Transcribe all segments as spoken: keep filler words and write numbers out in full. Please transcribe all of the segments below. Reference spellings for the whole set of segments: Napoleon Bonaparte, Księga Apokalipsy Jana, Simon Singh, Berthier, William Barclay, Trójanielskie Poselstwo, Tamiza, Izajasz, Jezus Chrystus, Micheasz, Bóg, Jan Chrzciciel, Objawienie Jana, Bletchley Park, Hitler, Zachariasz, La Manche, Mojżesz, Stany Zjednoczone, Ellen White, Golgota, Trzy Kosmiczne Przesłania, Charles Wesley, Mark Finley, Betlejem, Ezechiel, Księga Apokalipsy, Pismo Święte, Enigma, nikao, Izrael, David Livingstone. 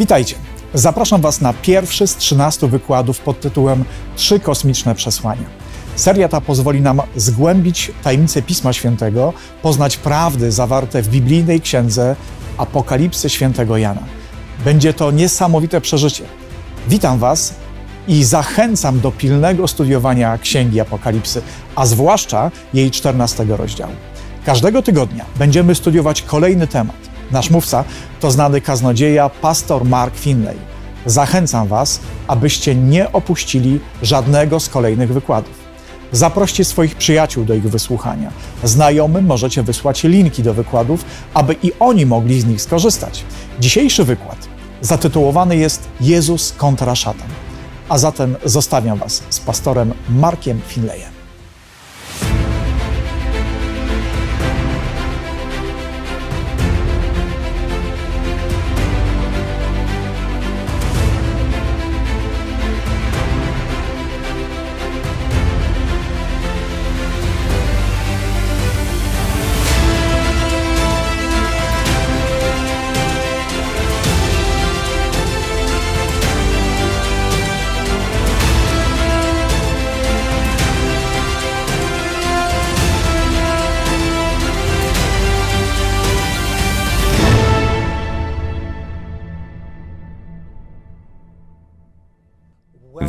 Witajcie! Zapraszam Was na pierwszy z trzynastu wykładów pod tytułem Trzy Kosmiczne Przesłania. Seria ta pozwoli nam zgłębić tajemnice Pisma Świętego, poznać prawdy zawarte w biblijnej księdze Apokalipsy Świętego Jana. Będzie to niesamowite przeżycie. Witam Was i zachęcam do pilnego studiowania Księgi Apokalipsy, a zwłaszcza jej czternastego rozdziału. Każdego tygodnia będziemy studiować kolejny temat. Nasz mówca to znany kaznodzieja pastor Mark Finley. Zachęcam Was, abyście nie opuścili żadnego z kolejnych wykładów. Zaproście swoich przyjaciół do ich wysłuchania. Znajomym możecie wysłać linki do wykładów, aby i oni mogli z nich skorzystać. Dzisiejszy wykład zatytułowany jest Jezus kontra szatan. A zatem zostawiam Was z pastorem Markiem Finleyem.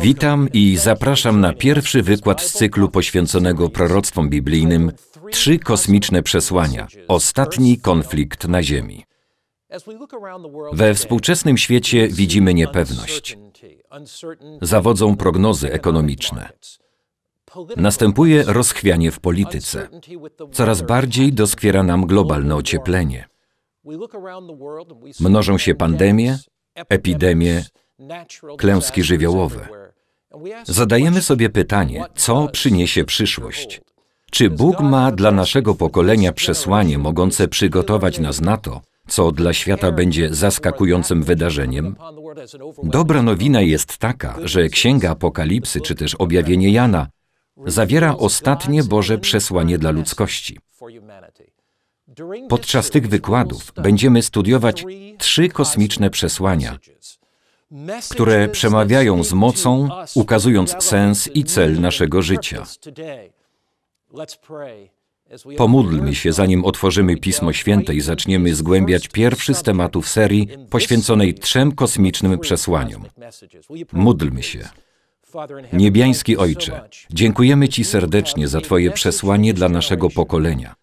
Witam i zapraszam na pierwszy wykład z cyklu poświęconego proroctwom biblijnym Trzy Kosmiczne Przesłania – Ostatni konflikt na Ziemi. We współczesnym świecie widzimy niepewność. Zawodzą prognozy ekonomiczne. Następuje rozchwianie w polityce. Coraz bardziej doskwiera nam globalne ocieplenie. Mnożą się pandemie, epidemie, klęski żywiołowe. Zadajemy sobie pytanie, co przyniesie przyszłość? Czy Bóg ma dla naszego pokolenia przesłanie mogące przygotować nas na to, co dla świata będzie zaskakującym wydarzeniem? Dobra nowina jest taka, że Księga Apokalipsy, czy też Objawienie Jana, zawiera ostatnie Boże przesłanie dla ludzkości. Podczas tych wykładów będziemy studiować trzy kosmiczne przesłania, które przemawiają z mocą, ukazując sens i cel naszego życia. Pomódlmy się, zanim otworzymy Pismo Święte i zaczniemy zgłębiać pierwszy z tematów serii poświęconej trzem kosmicznym przesłaniom. Módlmy się. Niebiański Ojcze, dziękujemy Ci serdecznie za Twoje przesłanie dla naszego pokolenia.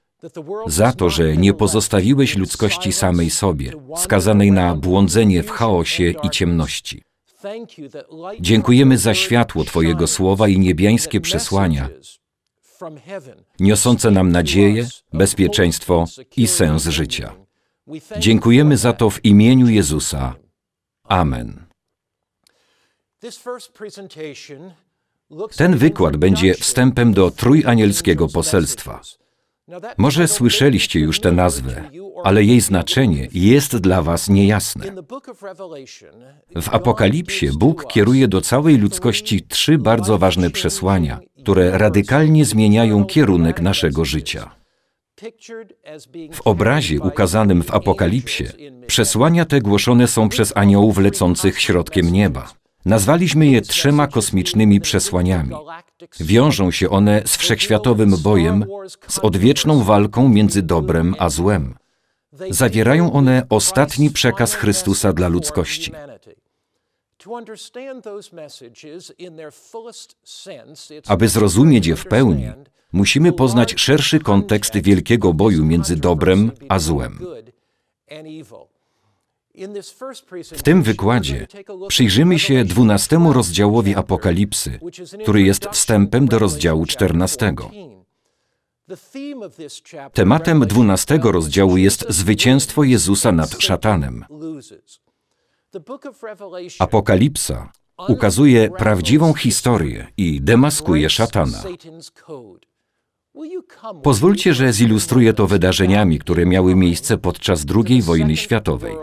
Za to, że nie pozostawiłeś ludzkości samej sobie, skazanej na błądzenie w chaosie i ciemności. Dziękujemy za światło Twojego słowa i niebiańskie przesłania, niosące nam nadzieję, bezpieczeństwo i sens życia. Dziękujemy za to w imieniu Jezusa. Amen. Ten wykład będzie wstępem do Trójanielskiego Poselstwa. Może słyszeliście już tę nazwę, ale jej znaczenie jest dla Was niejasne. W Apokalipsie Bóg kieruje do całej ludzkości trzy bardzo ważne przesłania, które radykalnie zmieniają kierunek naszego życia. W obrazie ukazanym w Apokalipsie przesłania te głoszone są przez aniołów lecących środkiem nieba. Nazwaliśmy je trzema kosmicznymi przesłaniami. Wiążą się one z wszechświatowym bojem, z odwieczną walką między dobrem a złem. Zawierają one ostatni przekaz Chrystusa dla ludzkości. Aby zrozumieć je w pełni, musimy poznać szerszy kontekst wielkiego boju między dobrem a złem. W tym wykładzie przyjrzymy się dwunastemu rozdziałowi Apokalipsy, który jest wstępem do rozdziału czternastego. Tematem dwunastego rozdziału jest zwycięstwo Jezusa nad szatanem. Apokalipsa ukazuje prawdziwą historię i demaskuje szatana. Pozwólcie, że zilustruję to wydarzeniami, które miały miejsce podczas drugiej wojny światowej.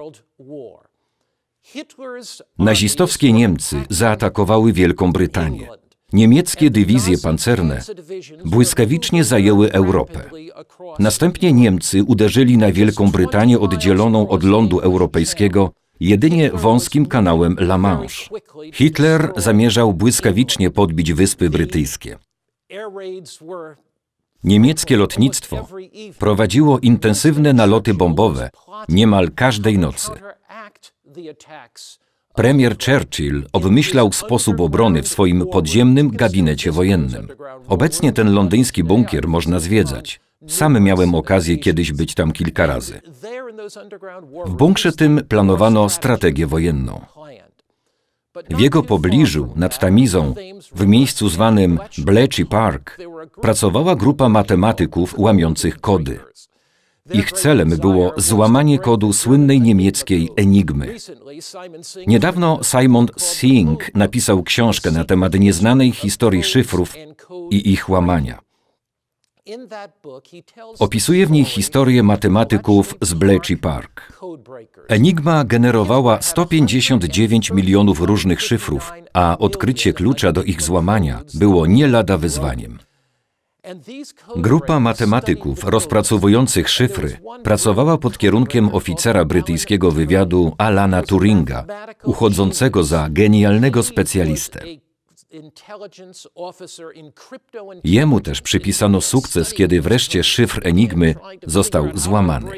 Nazistowskie Niemcy zaatakowały Wielką Brytanię. Niemieckie dywizje pancerne błyskawicznie zajęły Europę. Następnie Niemcy uderzyli na Wielką Brytanię oddzieloną od lądu europejskiego jedynie wąskim kanałem La Manche. Hitler zamierzał błyskawicznie podbić Wyspy Brytyjskie. Niemieckie lotnictwo prowadziło intensywne naloty bombowe niemal każdej nocy. Premier Churchill obmyślał sposób obrony w swoim podziemnym gabinecie wojennym. Obecnie ten londyński bunkier można zwiedzać. Sam miałem okazję kiedyś być tam kilka razy. W bunkrze tym planowano strategię wojenną. W jego pobliżu, nad Tamizą, w miejscu zwanym Bletchley Park, pracowała grupa matematyków łamiących kody. Ich celem było złamanie kodu słynnej niemieckiej Enigmy. Niedawno Simon Singh napisał książkę na temat nieznanej historii szyfrów i ich łamania. Opisuje w niej historię matematyków z Bletchley Park. Enigma generowała sto pięćdziesiąt dziewięć milionów różnych szyfrów, a odkrycie klucza do ich złamania było nie lada wyzwaniem. Grupa matematyków rozpracowujących szyfry pracowała pod kierunkiem oficera brytyjskiego wywiadu Alana Turinga, uchodzącego za genialnego specjalistę. Jemu też przypisano sukces, kiedy wreszcie szyfr Enigmy został złamany.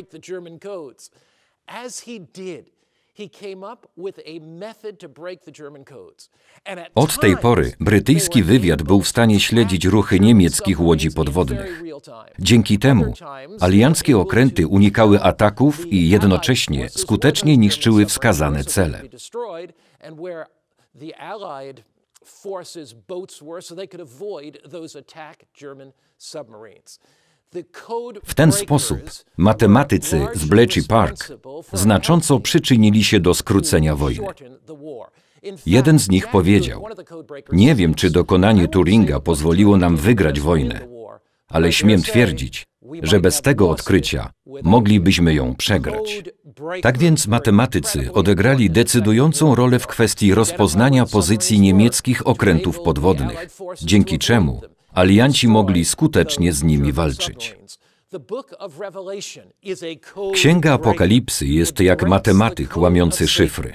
Od tej pory brytyjski wywiad był w stanie śledzić ruchy niemieckich łodzi podwodnych. Dzięki temu alianckie okręty unikały ataków i jednocześnie skutecznie niszczyły wskazane cele. W ten sposób matematycy z Bletchley Park znacząco przyczynili się do skrócenia wojny. Jeden z nich powiedział: nie wiem, czy dokonanie Turinga pozwoliło nam wygrać wojnę, ale śmiem twierdzić, że bez tego odkrycia moglibyśmy ją przegrać. Tak więc matematycy odegrali decydującą rolę w kwestii rozpoznania pozycji niemieckich okrętów podwodnych, dzięki czemu alianci mogli skutecznie z nimi walczyć. Księga Apokalipsy jest jak matematyk łamiący szyfry.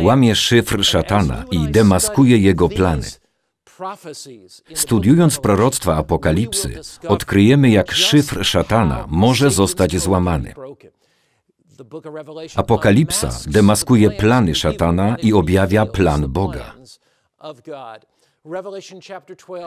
Łamie szyfr szatana i demaskuje jego plany. Studiując proroctwa Apokalipsy, odkryjemy, jak szyfr szatana może zostać złamany. Apokalipsa demaskuje plany szatana i objawia plan Boga.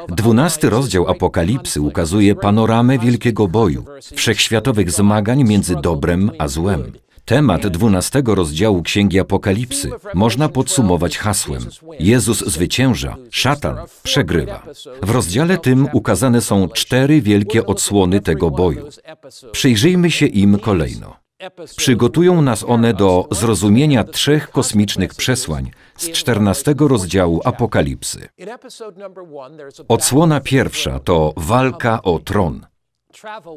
Dwunasty rozdział Apokalipsy ukazuje panoramę wielkiego boju, wszechświatowych zmagań między dobrem a złem. Temat dwunastego rozdziału Księgi Apokalipsy można podsumować hasłem: Jezus zwycięża, szatan przegrywa. W rozdziale tym ukazane są cztery wielkie odsłony tego boju. Przyjrzyjmy się im kolejno. Przygotują nas one do zrozumienia trzech kosmicznych przesłań z czternastego rozdziału Apokalipsy. Odsłona pierwsza to walka o tron.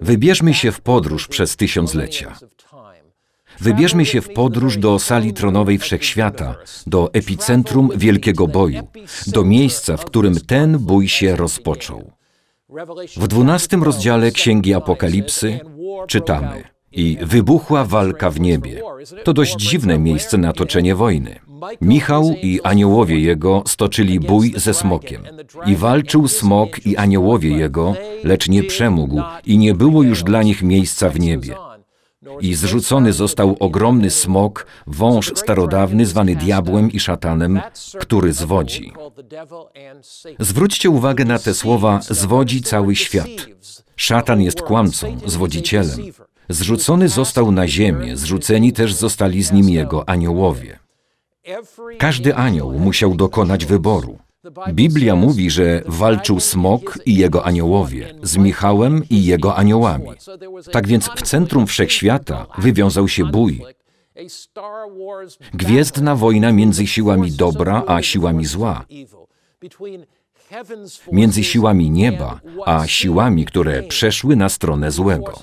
Wybierzmy się w podróż przez tysiąclecia. Wybierzmy się w podróż do sali tronowej wszechświata, do epicentrum wielkiego boju, do miejsca, w którym ten bój się rozpoczął. W dwunastym rozdziale Księgi Apokalipsy czytamy: i wybuchła walka w niebie. To dość dziwne miejsce na toczenie wojny. Michał i aniołowie jego stoczyli bój ze smokiem. I walczył smok i aniołowie jego, lecz nie przemógł i nie było już dla nich miejsca w niebie. I zrzucony został ogromny smok, wąż starodawny zwany diabłem i szatanem, który zwodzi. Zwróćcie uwagę na te słowa: zwodzi cały świat. Szatan jest kłamcą, zwodzicielem. Zrzucony został na ziemię, zrzuceni też zostali z nim jego aniołowie. Każdy anioł musiał dokonać wyboru. Biblia mówi, że walczył smok i jego aniołowie, z Michałem i jego aniołami. Tak więc w centrum wszechświata wywiązał się bój. Gwiezdna wojna między siłami dobra a siłami zła. Między siłami nieba a siłami, które przeszły na stronę złego.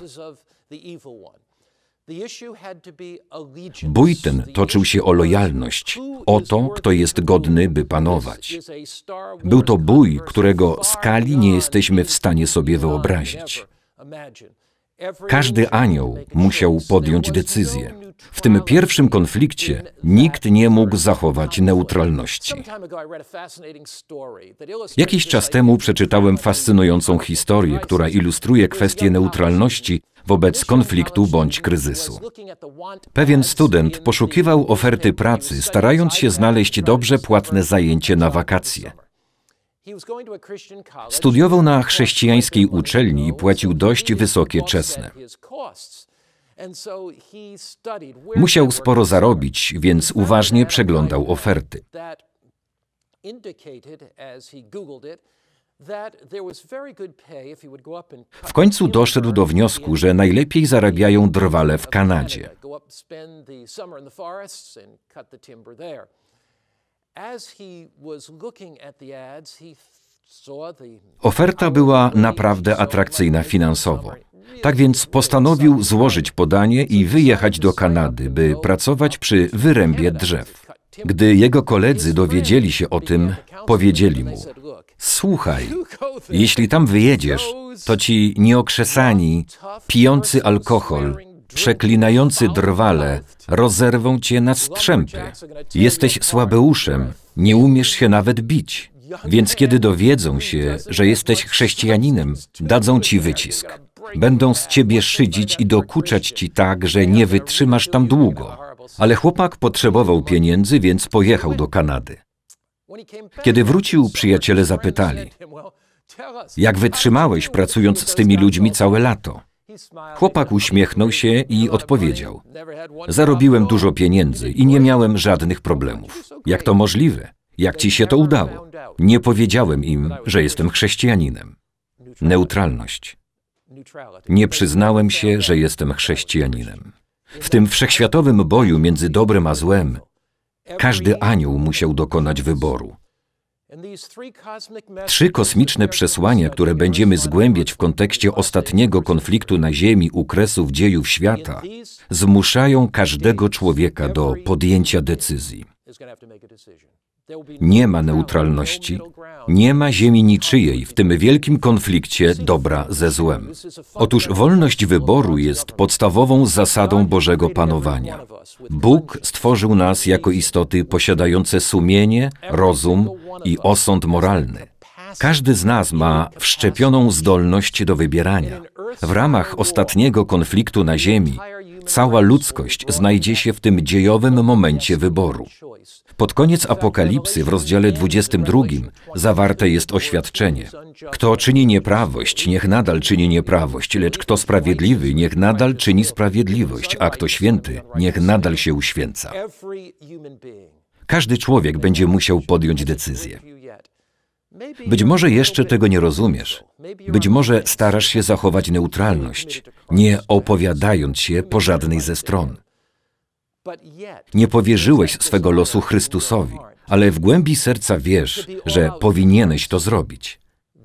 Bój ten toczył się o lojalność, o to, kto jest godny, by panować. Był to bój, którego skali nie jesteśmy w stanie sobie wyobrazić. Każdy anioł musiał podjąć decyzję. W tym pierwszym konflikcie nikt nie mógł zachować neutralności. Jakiś czas temu przeczytałem fascynującą historię, która ilustruje kwestię neutralności wobec konfliktu bądź kryzysu. Pewien student poszukiwał oferty pracy, starając się znaleźć dobrze płatne zajęcie na wakacje. Studiował na chrześcijańskiej uczelni i płacił dość wysokie czesne. Musiał sporo zarobić, więc uważnie przeglądał oferty. W końcu doszedł do wniosku, że najlepiej zarabiają drwale w Kanadzie. Oferta była naprawdę atrakcyjna finansowo. Tak więc postanowił złożyć podanie i wyjechać do Kanady, by pracować przy wyrębie drzew. Gdy jego koledzy dowiedzieli się o tym, powiedzieli mu: słuchaj, jeśli tam wyjedziesz, to ci nieokrzesani, pijący alkohol, przeklinający drwale rozerwą cię na strzępy. Jesteś słabeuszem, nie umiesz się nawet bić. Więc kiedy dowiedzą się, że jesteś chrześcijaninem, dadzą ci wycisk. Będą z ciebie szydzić i dokuczać ci tak, że nie wytrzymasz tam długo. Ale chłopak potrzebował pieniędzy, więc pojechał do Kanady. Kiedy wrócił, przyjaciele zapytali: jak wytrzymałeś, pracując z tymi ludźmi całe lato? Chłopak uśmiechnął się i odpowiedział: zarobiłem dużo pieniędzy i nie miałem żadnych problemów. Jak to możliwe? Jak ci się to udało? Nie powiedziałem im, że jestem chrześcijaninem. Neutralność. Nie przyznałem się, że jestem chrześcijaninem. W tym wszechświatowym boju między dobrem a złem, każdy anioł musiał dokonać wyboru. Trzy kosmiczne przesłania, które będziemy zgłębiać w kontekście ostatniego konfliktu na Ziemi u kresów dziejów świata, zmuszają każdego człowieka do podjęcia decyzji. Nie ma neutralności, nie ma ziemi niczyjej w tym wielkim konflikcie dobra ze złem. Otóż wolność wyboru jest podstawową zasadą Bożego panowania. Bóg stworzył nas jako istoty posiadające sumienie, rozum i osąd moralny. Każdy z nas ma wszczepioną zdolność do wybierania. W ramach ostatniego konfliktu na Ziemi cała ludzkość znajdzie się w tym dziejowym momencie wyboru. Pod koniec Apokalipsy w rozdziale dwudziestym drugim zawarte jest oświadczenie: kto czyni nieprawość, niech nadal czyni nieprawość, lecz kto sprawiedliwy, niech nadal czyni sprawiedliwość, a kto święty, niech nadal się uświęca. Każdy człowiek będzie musiał podjąć decyzję. Być może jeszcze tego nie rozumiesz. Być może starasz się zachować neutralność, nie opowiadając się po żadnej ze stron. Nie powierzyłeś swego losu Chrystusowi, ale w głębi serca wiesz, że powinieneś to zrobić.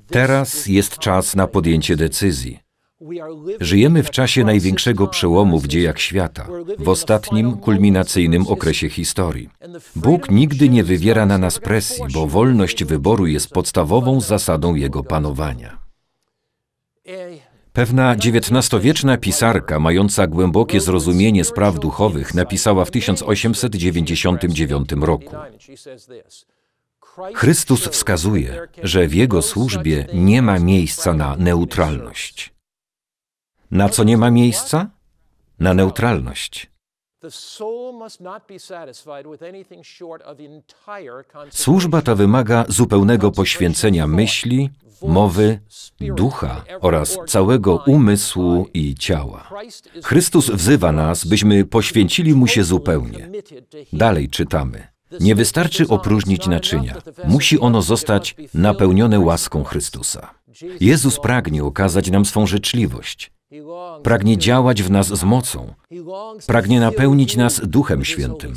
Teraz jest czas na podjęcie decyzji. Żyjemy w czasie największego przełomu w dziejach świata, w ostatnim, kulminacyjnym okresie historii. Bóg nigdy nie wywiera na nas presji, bo wolność wyboru jest podstawową zasadą Jego panowania. Pewna dziewiętnastowieczna pisarka, mająca głębokie zrozumienie spraw duchowych, napisała w tysiąc osiemset dziewięćdziesiątym dziewiątym roku: Chrystus wskazuje, że w Jego służbie nie ma miejsca na neutralność. Na co nie ma miejsca? Na neutralność. Służba ta wymaga zupełnego poświęcenia myśli, mowy, ducha oraz całego umysłu i ciała. Chrystus wzywa nas, byśmy poświęcili Mu się zupełnie. Dalej czytamy: nie wystarczy opróżnić naczynia, musi ono zostać napełnione łaską Chrystusa. Jezus pragnie okazać nam swą życzliwość. Pragnie działać w nas z mocą. Pragnie napełnić nas Duchem Świętym.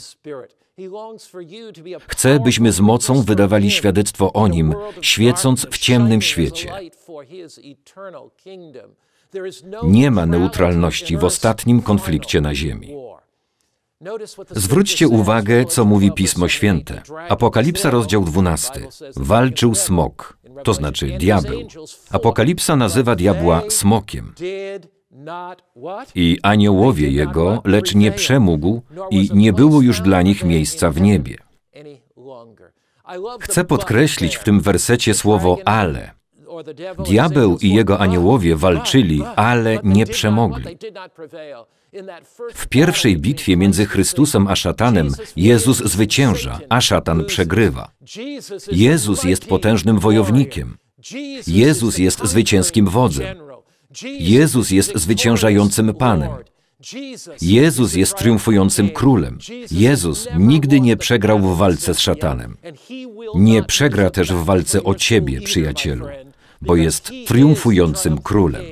Chce, byśmy z mocą wydawali świadectwo o Nim, świecąc w ciemnym świecie. Nie ma neutralności w ostatnim konflikcie na ziemi. Zwróćcie uwagę, co mówi Pismo Święte. Apokalipsa, rozdział dwunasty. Walczył smok, to znaczy diabeł. Apokalipsa nazywa diabła smokiem. I aniołowie jego, lecz nie przemógł i nie było już dla nich miejsca w niebie. Chcę podkreślić w tym wersecie słowo ale. Diabeł i jego aniołowie walczyli, ale nie przemogli. W pierwszej bitwie między Chrystusem a szatanem Jezus zwycięża, a szatan przegrywa. Jezus jest potężnym wojownikiem. Jezus jest zwycięskim wodzem. Jezus jest zwyciężającym Panem. Jezus jest triumfującym królem. Jezus nigdy nie przegrał w walce z szatanem. Nie przegra też w walce o ciebie, przyjacielu, bo jest triumfującym królem.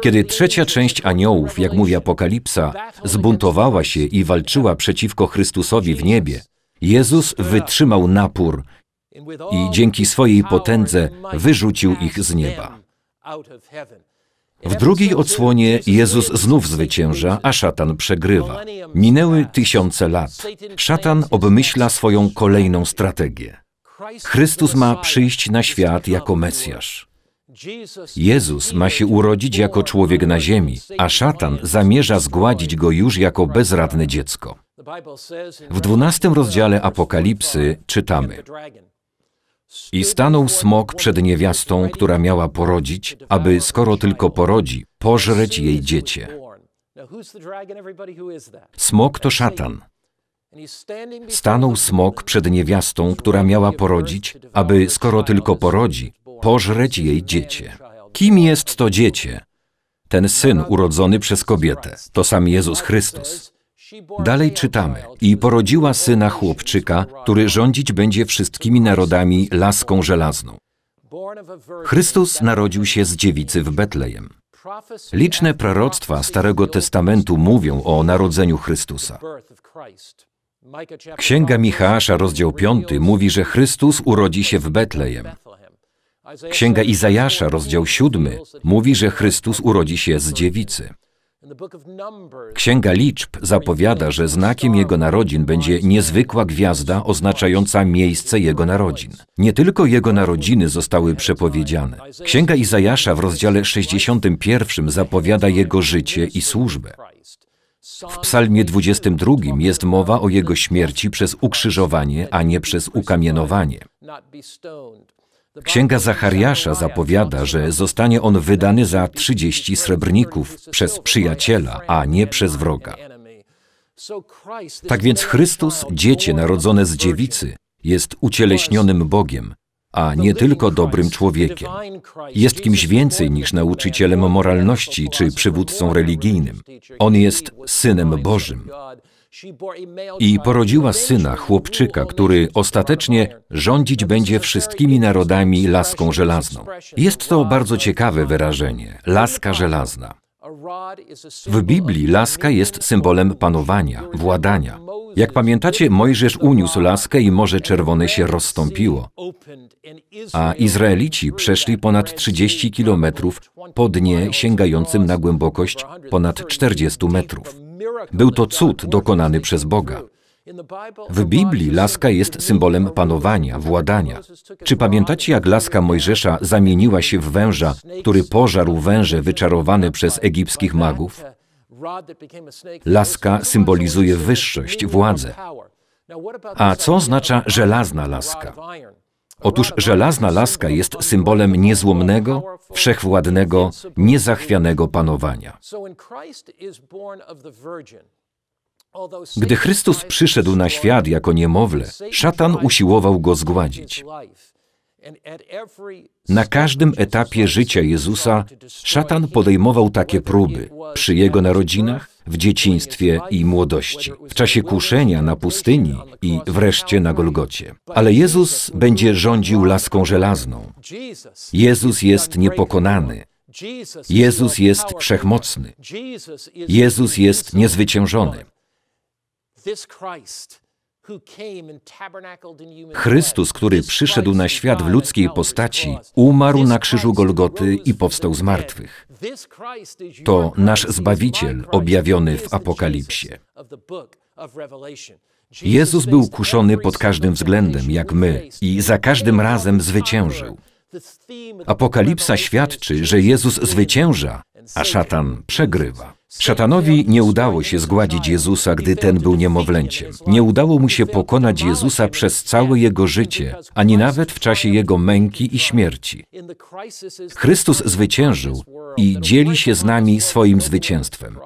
Kiedy trzecia część aniołów, jak mówi Apokalipsa, zbuntowała się i walczyła przeciwko Chrystusowi w niebie, Jezus wytrzymał napór i dzięki swojej potędze wyrzucił ich z nieba. W drugiej odsłonie Jezus znów zwycięża, a szatan przegrywa. Minęły tysiące lat. Szatan obmyśla swoją kolejną strategię. Chrystus ma przyjść na świat jako Mesjasz. Jezus ma się urodzić jako człowiek na ziemi, a szatan zamierza zgładzić go już jako bezradne dziecko. W dwunastym rozdziale Apokalipsy czytamy: I stanął smok przed niewiastą, która miała porodzić, aby, skoro tylko porodzi, pożreć jej dziecię. Smok to szatan. Stanął smok przed niewiastą, która miała porodzić, aby, skoro tylko porodzi, pożreć jej dziecię. Kim jest to dziecię? Ten syn urodzony przez kobietę. To sam Jezus Chrystus. Dalej czytamy: I porodziła syna chłopczyka, który rządzić będzie wszystkimi narodami laską żelazną. Chrystus narodził się z dziewicy w Betlejem. Liczne proroctwa Starego Testamentu mówią o narodzeniu Chrystusa. Księga Micheasza, rozdział piąty, mówi, że Chrystus urodzi się w Betlejem. Księga Izajasza, rozdział siódmy, mówi, że Chrystus urodzi się z dziewicy. Księga Liczb zapowiada, że znakiem jego narodzin będzie niezwykła gwiazda oznaczająca miejsce jego narodzin. Nie tylko jego narodziny zostały przepowiedziane. Księga Izajasza w rozdziale sześćdziesiątym pierwszym zapowiada jego życie i służbę. W psalmie dwudziestym drugim jest mowa o jego śmierci przez ukrzyżowanie, a nie przez ukamienowanie. Księga Zachariasza zapowiada, że zostanie on wydany za trzydzieści srebrników przez przyjaciela, a nie przez wroga. Tak więc Chrystus, dziecię narodzone z dziewicy, jest ucieleśnionym Bogiem, a nie tylko dobrym człowiekiem. Jest kimś więcej niż nauczycielem moralności czy przywódcą religijnym. On jest Synem Bożym. I porodziła syna, chłopczyka, który ostatecznie rządzić będzie wszystkimi narodami laską żelazną. Jest to bardzo ciekawe wyrażenie, laska żelazna. W Biblii laska jest symbolem panowania, władania. Jak pamiętacie, Mojżesz uniósł laskę i Morze Czerwone się rozstąpiło, a Izraelici przeszli ponad trzydzieści kilometrów po dnie sięgającym na głębokość ponad czterdziestu metrów. Był to cud dokonany przez Boga. W Biblii laska jest symbolem panowania, władania. Czy pamiętacie, jak laska Mojżesza zamieniła się w węża, który pożarł węże wyczarowane przez egipskich magów? Laska symbolizuje wyższość, władzę. A co oznacza żelazna laska? Otóż żelazna laska jest symbolem niezłomnego, wszechwładnego, niezachwianego panowania. Gdy Chrystus przyszedł na świat jako niemowlę, szatan usiłował go zgładzić. Na każdym etapie życia Jezusa szatan podejmował takie próby przy jego narodzinach, w dzieciństwie i młodości, w czasie kuszenia na pustyni i wreszcie na Golgocie. Ale Jezus będzie rządził laską żelazną. Jezus jest niepokonany. Jezus jest wszechmocny. Jezus jest niezwyciężony. Chrystus, który przyszedł na świat w ludzkiej postaci, umarł na krzyżu Golgoty i powstał z martwych. To nasz Zbawiciel objawiony w Apokalipsie. Jezus był kuszony pod każdym względem, jak my, i za każdym razem zwyciężył. Apokalipsa świadczy, że Jezus zwycięża, a szatan przegrywa. Szatanowi nie udało się zgładzić Jezusa, gdy ten był niemowlęciem. Nie udało mu się pokonać Jezusa przez całe Jego życie, ani nawet w czasie Jego męki i śmierci. Chrystus zwyciężył i dzieli się z nami swoim zwycięstwem.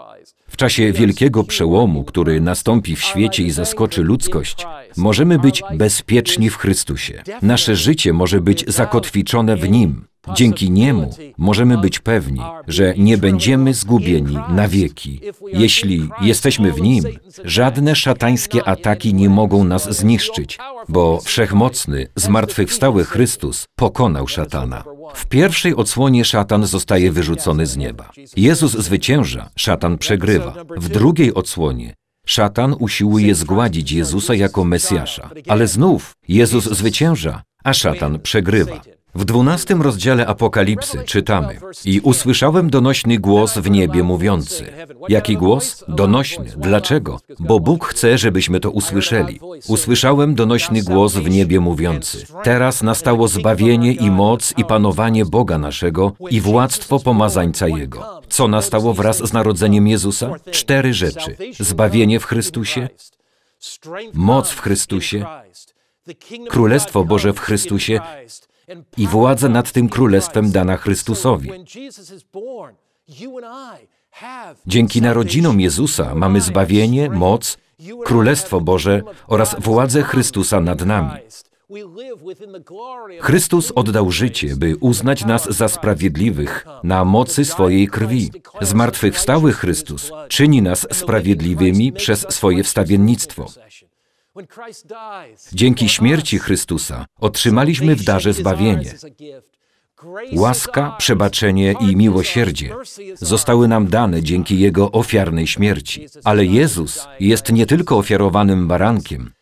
W czasie wielkiego przełomu, który nastąpi w świecie i zaskoczy ludzkość, możemy być bezpieczni w Chrystusie. Nasze życie może być zakotwiczone w Nim. Dzięki Niemu możemy być pewni, że nie będziemy zgubieni na wieki. Jeśli jesteśmy w Nim, żadne szatańskie ataki nie mogą nas zniszczyć, bo Wszechmocny, zmartwychwstały Chrystus pokonał szatana. W pierwszej odsłonie szatan zostaje wyrzucony z nieba. Jezus zwycięża, szatan przegrywa. W drugiej odsłonie szatan usiłuje zgładzić Jezusa jako Mesjasza. Ale znów Jezus zwycięża, a szatan przegrywa. W dwunastym rozdziale Apokalipsy czytamy: I usłyszałem donośny głos w niebie mówiący. Jaki głos? Donośny. Dlaczego? Bo Bóg chce, żebyśmy to usłyszeli. Usłyszałem donośny głos w niebie mówiący. Teraz nastało zbawienie i moc i panowanie Boga naszego i władztwo pomazańca Jego. Co nastało wraz z narodzeniem Jezusa? Cztery rzeczy. Zbawienie w Chrystusie, moc w Chrystusie, Królestwo Boże w Chrystusie, i władza nad tym królestwem dana Chrystusowi. Dzięki narodzinom Jezusa mamy zbawienie, moc, Królestwo Boże oraz władzę Chrystusa nad nami. Chrystus oddał życie, by uznać nas za sprawiedliwych na mocy swojej krwi. Zmartwychwstały Chrystus czyni nas sprawiedliwymi przez swoje wstawiennictwo. Dzięki śmierci Chrystusa otrzymaliśmy w darze zbawienie. Łaska, przebaczenie i miłosierdzie zostały nam dane dzięki Jego ofiarnej śmierci. Ale Jezus jest nie tylko ofiarowanym barankiem,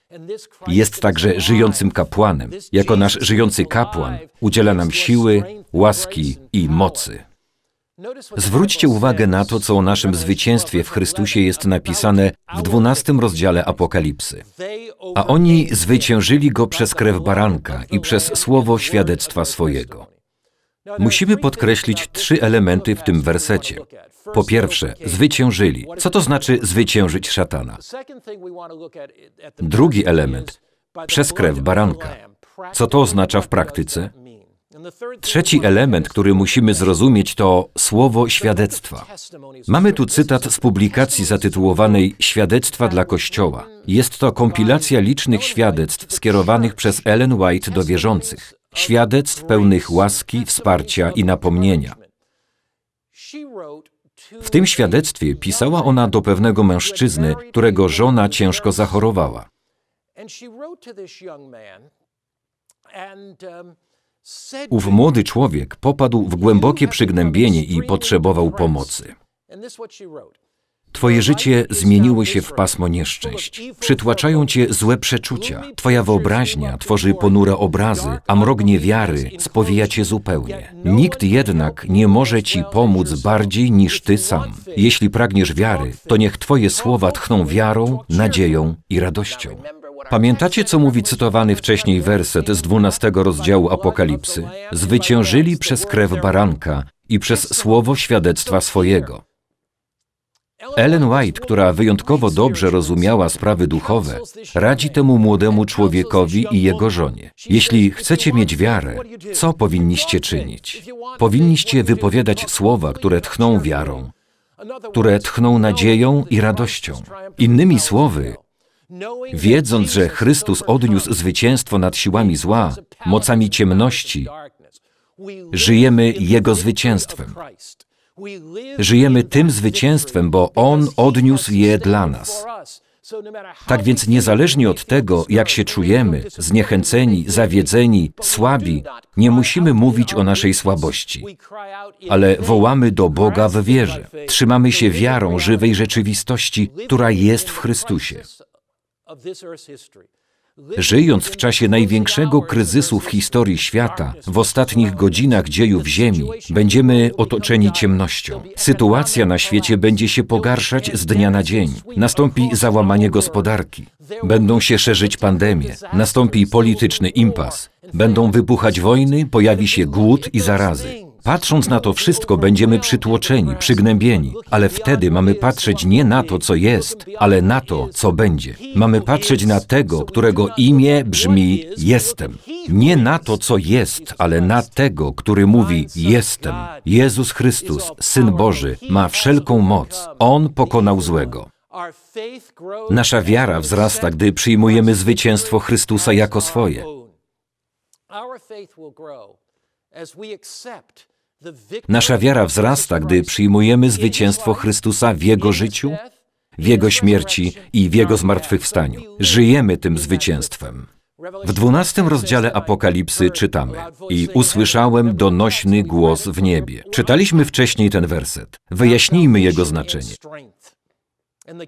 jest także żyjącym kapłanem. Jako nasz żyjący kapłan udziela nam siły, łaski i mocy. Zwróćcie uwagę na to, co o naszym zwycięstwie w Chrystusie jest napisane w dwunastym rozdziale Apokalipsy. A oni zwyciężyli Go przez krew baranka i przez słowo świadectwa swojego. Musimy podkreślić trzy elementy w tym wersecie. Po pierwsze, zwyciężyli. Co to znaczy zwyciężyć szatana? Drugi element, przez krew baranka. Co to oznacza w praktyce? Trzeci element, który musimy zrozumieć, to słowo świadectwa. Mamy tu cytat z publikacji zatytułowanej Świadectwa dla Kościoła. Jest to kompilacja licznych świadectw skierowanych przez Ellen White do wierzących. Świadectw pełnych łaski, wsparcia i napomnienia. W tym świadectwie pisała ona do pewnego mężczyzny, którego żona ciężko zachorowała. Ów młody człowiek popadł w głębokie przygnębienie i potrzebował pomocy. Twoje życie zmieniło się w pasmo nieszczęść. Przytłaczają cię złe przeczucia. Twoja wyobraźnia tworzy ponure obrazy, a mrok niewiary spowija cię zupełnie. Nikt jednak nie może ci pomóc bardziej niż ty sam. Jeśli pragniesz wiary, to niech twoje słowa tchną wiarą, nadzieją i radością. Pamiętacie, co mówi cytowany wcześniej werset z dwunastego rozdziału Apokalipsy? Zwyciężyli przez krew baranka i przez słowo świadectwa swojego. Ellen White, która wyjątkowo dobrze rozumiała sprawy duchowe, radzi temu młodemu człowiekowi i jego żonie. Jeśli chcecie mieć wiarę, co powinniście czynić? Powinniście wypowiadać słowa, które tchną wiarą, które tchną nadzieją i radością. Innymi słowy, wiedząc, że Chrystus odniósł zwycięstwo nad siłami zła, mocami ciemności, żyjemy Jego zwycięstwem. Żyjemy tym zwycięstwem, bo On odniósł je dla nas. Tak więc niezależnie od tego, jak się czujemy, zniechęceni, zawiedzeni, słabi, nie musimy mówić o naszej słabości, ale wołamy do Boga w wierze. Trzymamy się wiarą żywej rzeczywistości, która jest w Chrystusie. Żyjąc w czasie największego kryzysu w historii świata, w ostatnich godzinach dziejów Ziemi, będziemy otoczeni ciemnością. Sytuacja na świecie będzie się pogarszać z dnia na dzień. Nastąpi załamanie gospodarki. Będą się szerzyć pandemie. Nastąpi polityczny impas. Będą wybuchać wojny, pojawi się głód i zarazy. Patrząc na to wszystko, będziemy przytłoczeni, przygnębieni, ale wtedy mamy patrzeć nie na to, co jest, ale na to, co będzie. Mamy patrzeć na tego, którego imię brzmi Jestem. Nie na to, co jest, ale na tego, który mówi Jestem. Jezus Chrystus, Syn Boży, ma wszelką moc. On pokonał złego. Nasza wiara wzrasta, gdy przyjmujemy zwycięstwo Chrystusa jako swoje. Nasza wiara wzrasta, gdy przyjmujemy zwycięstwo Chrystusa w Jego życiu, w Jego śmierci i w Jego zmartwychwstaniu. Żyjemy tym zwycięstwem. W dwunastym rozdziale Apokalipsy czytamy: I usłyszałem donośny głos w niebie. Czytaliśmy wcześniej ten werset. Wyjaśnijmy jego znaczenie.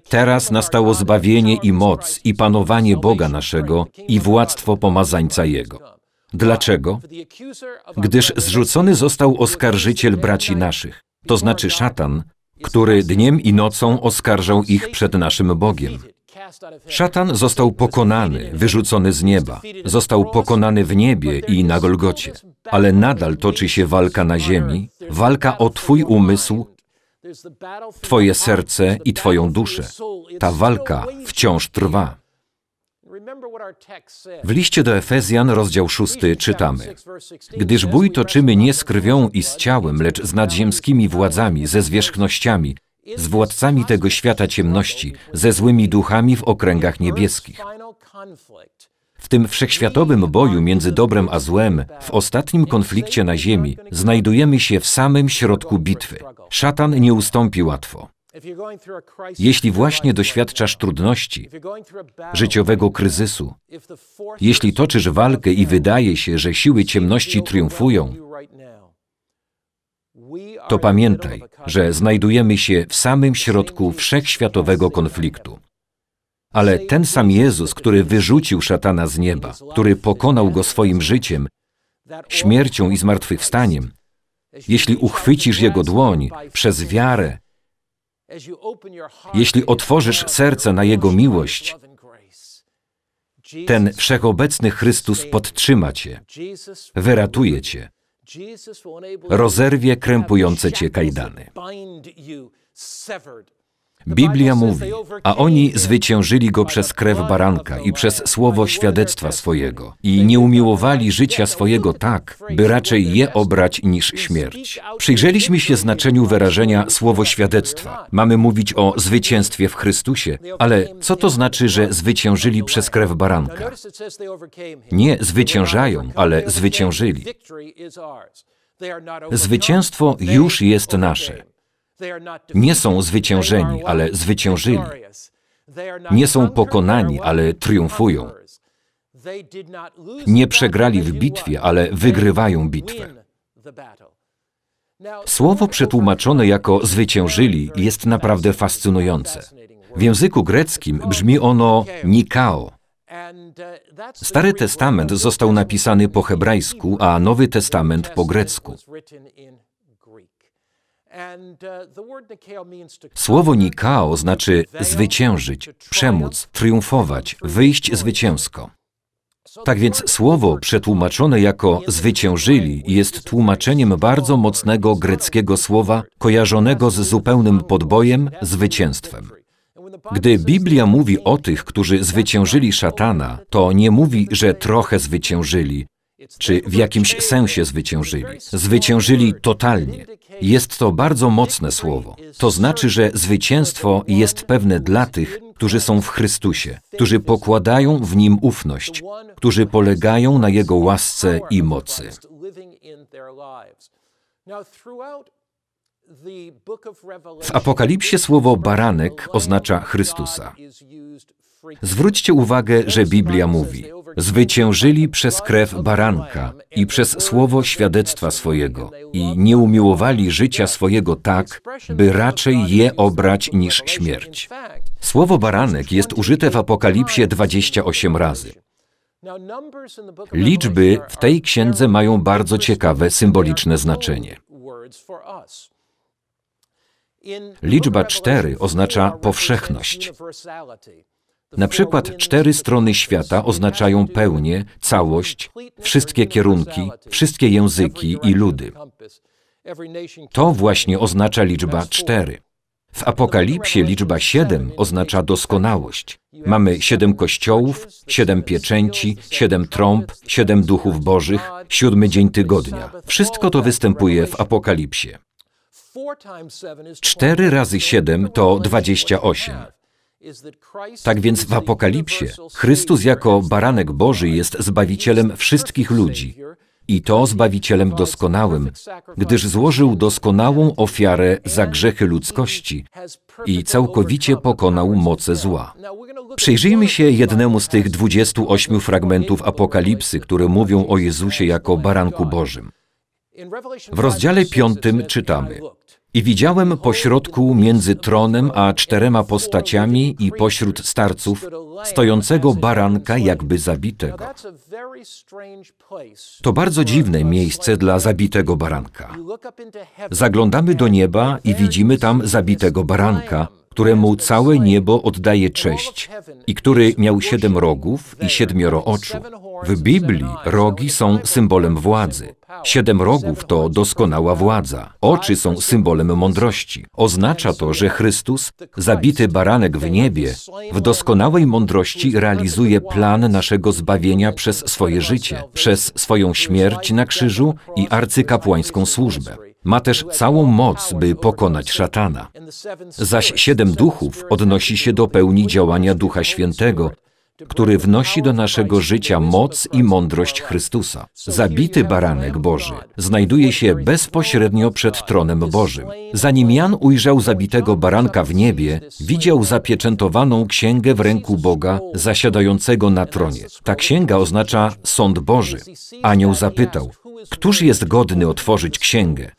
Teraz nastało zbawienie i moc, i panowanie Boga naszego, i władztwo pomazańca Jego. Dlaczego? Gdyż zrzucony został oskarżyciel braci naszych, to znaczy szatan, który dniem i nocą oskarżał ich przed naszym Bogiem. Szatan został pokonany, wyrzucony z nieba. Został pokonany w niebie i na Golgocie. Ale nadal toczy się walka na ziemi, walka o Twój umysł, Twoje serce i Twoją duszę. Ta walka wciąż trwa. W liście do Efezjan, rozdział szósty, czytamy: Gdyż bój toczymy nie z krwią i z ciałem, lecz z nadziemskimi władzami, ze zwierzchnościami, z władcami tego świata ciemności, ze złymi duchami w okręgach niebieskich. W tym wszechświatowym boju między dobrem a złem, w ostatnim konflikcie na ziemi, znajdujemy się w samym środku bitwy. Szatan nie ustąpi łatwo. Jeśli właśnie doświadczasz trudności, życiowego kryzysu, jeśli toczysz walkę i wydaje się, że siły ciemności triumfują, to pamiętaj, że znajdujemy się w samym środku wszechświatowego konfliktu. Ale ten sam Jezus, który wyrzucił szatana z nieba, który pokonał go swoim życiem, śmiercią i zmartwychwstaniem, jeśli uchwycisz Jego dłoń przez wiarę, jeśli otworzysz serce na Jego miłość, ten wszechobecny Chrystus podtrzyma Cię, wyratuje Cię, rozerwie krępujące Cię kajdany. Biblia mówi: a oni zwyciężyli go przez krew baranka i przez słowo świadectwa swojego i nie umiłowali życia swojego tak, by raczej je obrać niż śmierć. Przyjrzeliśmy się znaczeniu wyrażenia słowo świadectwa. Mamy mówić o zwycięstwie w Chrystusie, ale co to znaczy, że zwyciężyli przez krew baranka? Nie zwyciężają, ale zwyciężyli. Zwycięstwo już jest nasze. Nie są zwyciężeni, ale zwyciężyli. Nie są pokonani, ale triumfują. Nie przegrali w bitwie, ale wygrywają bitwę. Słowo przetłumaczone jako zwyciężyli jest naprawdę fascynujące. W języku greckim brzmi ono nikao. Stary Testament został napisany po hebrajsku, a Nowy Testament po grecku. Słowo nikao znaczy zwyciężyć, przemóc, triumfować, wyjść zwycięsko. Tak więc słowo przetłumaczone jako zwyciężyli jest tłumaczeniem bardzo mocnego greckiego słowa kojarzonego z zupełnym podbojem, zwycięstwem. Gdy Biblia mówi o tych, którzy zwyciężyli szatana, to nie mówi, że trochę zwyciężyli, czy w jakimś sensie zwyciężyli. Zwyciężyli totalnie. Jest to bardzo mocne słowo. To znaczy, że zwycięstwo jest pewne dla tych, którzy są w Chrystusie, którzy pokładają w Nim ufność, którzy polegają na Jego łasce i mocy. W Apokalipsie słowo baranek oznacza Chrystusa. Zwróćcie uwagę, że Biblia mówi: zwyciężyli przez krew baranka i przez słowo świadectwa swojego i nie umiłowali życia swojego tak, by raczej je obrać niż śmierć. Słowo baranek jest użyte w Apokalipsie dwadzieścia osiem razy. Liczby w tej księdze mają bardzo ciekawe, symboliczne znaczenie. Liczba cztery oznacza powszechność. Na przykład cztery strony świata oznaczają pełnię, całość, wszystkie kierunki, wszystkie języki i ludy. To właśnie oznacza liczba cztery. W Apokalipsie liczba siedem oznacza doskonałość. Mamy siedem kościołów, siedem pieczęci, siedem trąb, siedem duchów bożych, siódmy dzień tygodnia. Wszystko to występuje w Apokalipsie. Cztery razy siedem to dwadzieścia osiem. Tak więc w Apokalipsie Chrystus jako Baranek Boży jest Zbawicielem wszystkich ludzi i to Zbawicielem doskonałym, gdyż złożył doskonałą ofiarę za grzechy ludzkości i całkowicie pokonał moce zła. Przyjrzyjmy się jednemu z tych dwudziestu ośmiu fragmentów Apokalipsy, które mówią o Jezusie jako Baranku Bożym. W rozdziale piątym czytamy: I widziałem pośrodku między tronem a czterema postaciami i pośród starców stojącego baranka jakby zabitego. To bardzo dziwne miejsce dla zabitego baranka. Zaglądamy do nieba i widzimy tam zabitego baranka, któremu całe niebo oddaje cześć i który miał siedem rogów i siedmioro oczu. W Biblii rogi są symbolem władzy. Siedem rogów to doskonała władza. Oczy są symbolem mądrości. Oznacza to, że Chrystus, zabity baranek w niebie, w doskonałej mądrości realizuje plan naszego zbawienia przez swoje życie, przez swoją śmierć na krzyżu i arcykapłańską służbę. Ma też całą moc, by pokonać szatana. Zaś siedem duchów odnosi się do pełni działania Ducha Świętego, który wnosi do naszego życia moc i mądrość Chrystusa. Zabity baranek Boży znajduje się bezpośrednio przed tronem Bożym. Zanim Jan ujrzał zabitego baranka w niebie, widział zapieczętowaną księgę w ręku Boga zasiadającego na tronie. Ta księga oznacza sąd Boży. Anioł zapytał, któż jest godny otworzyć księgę?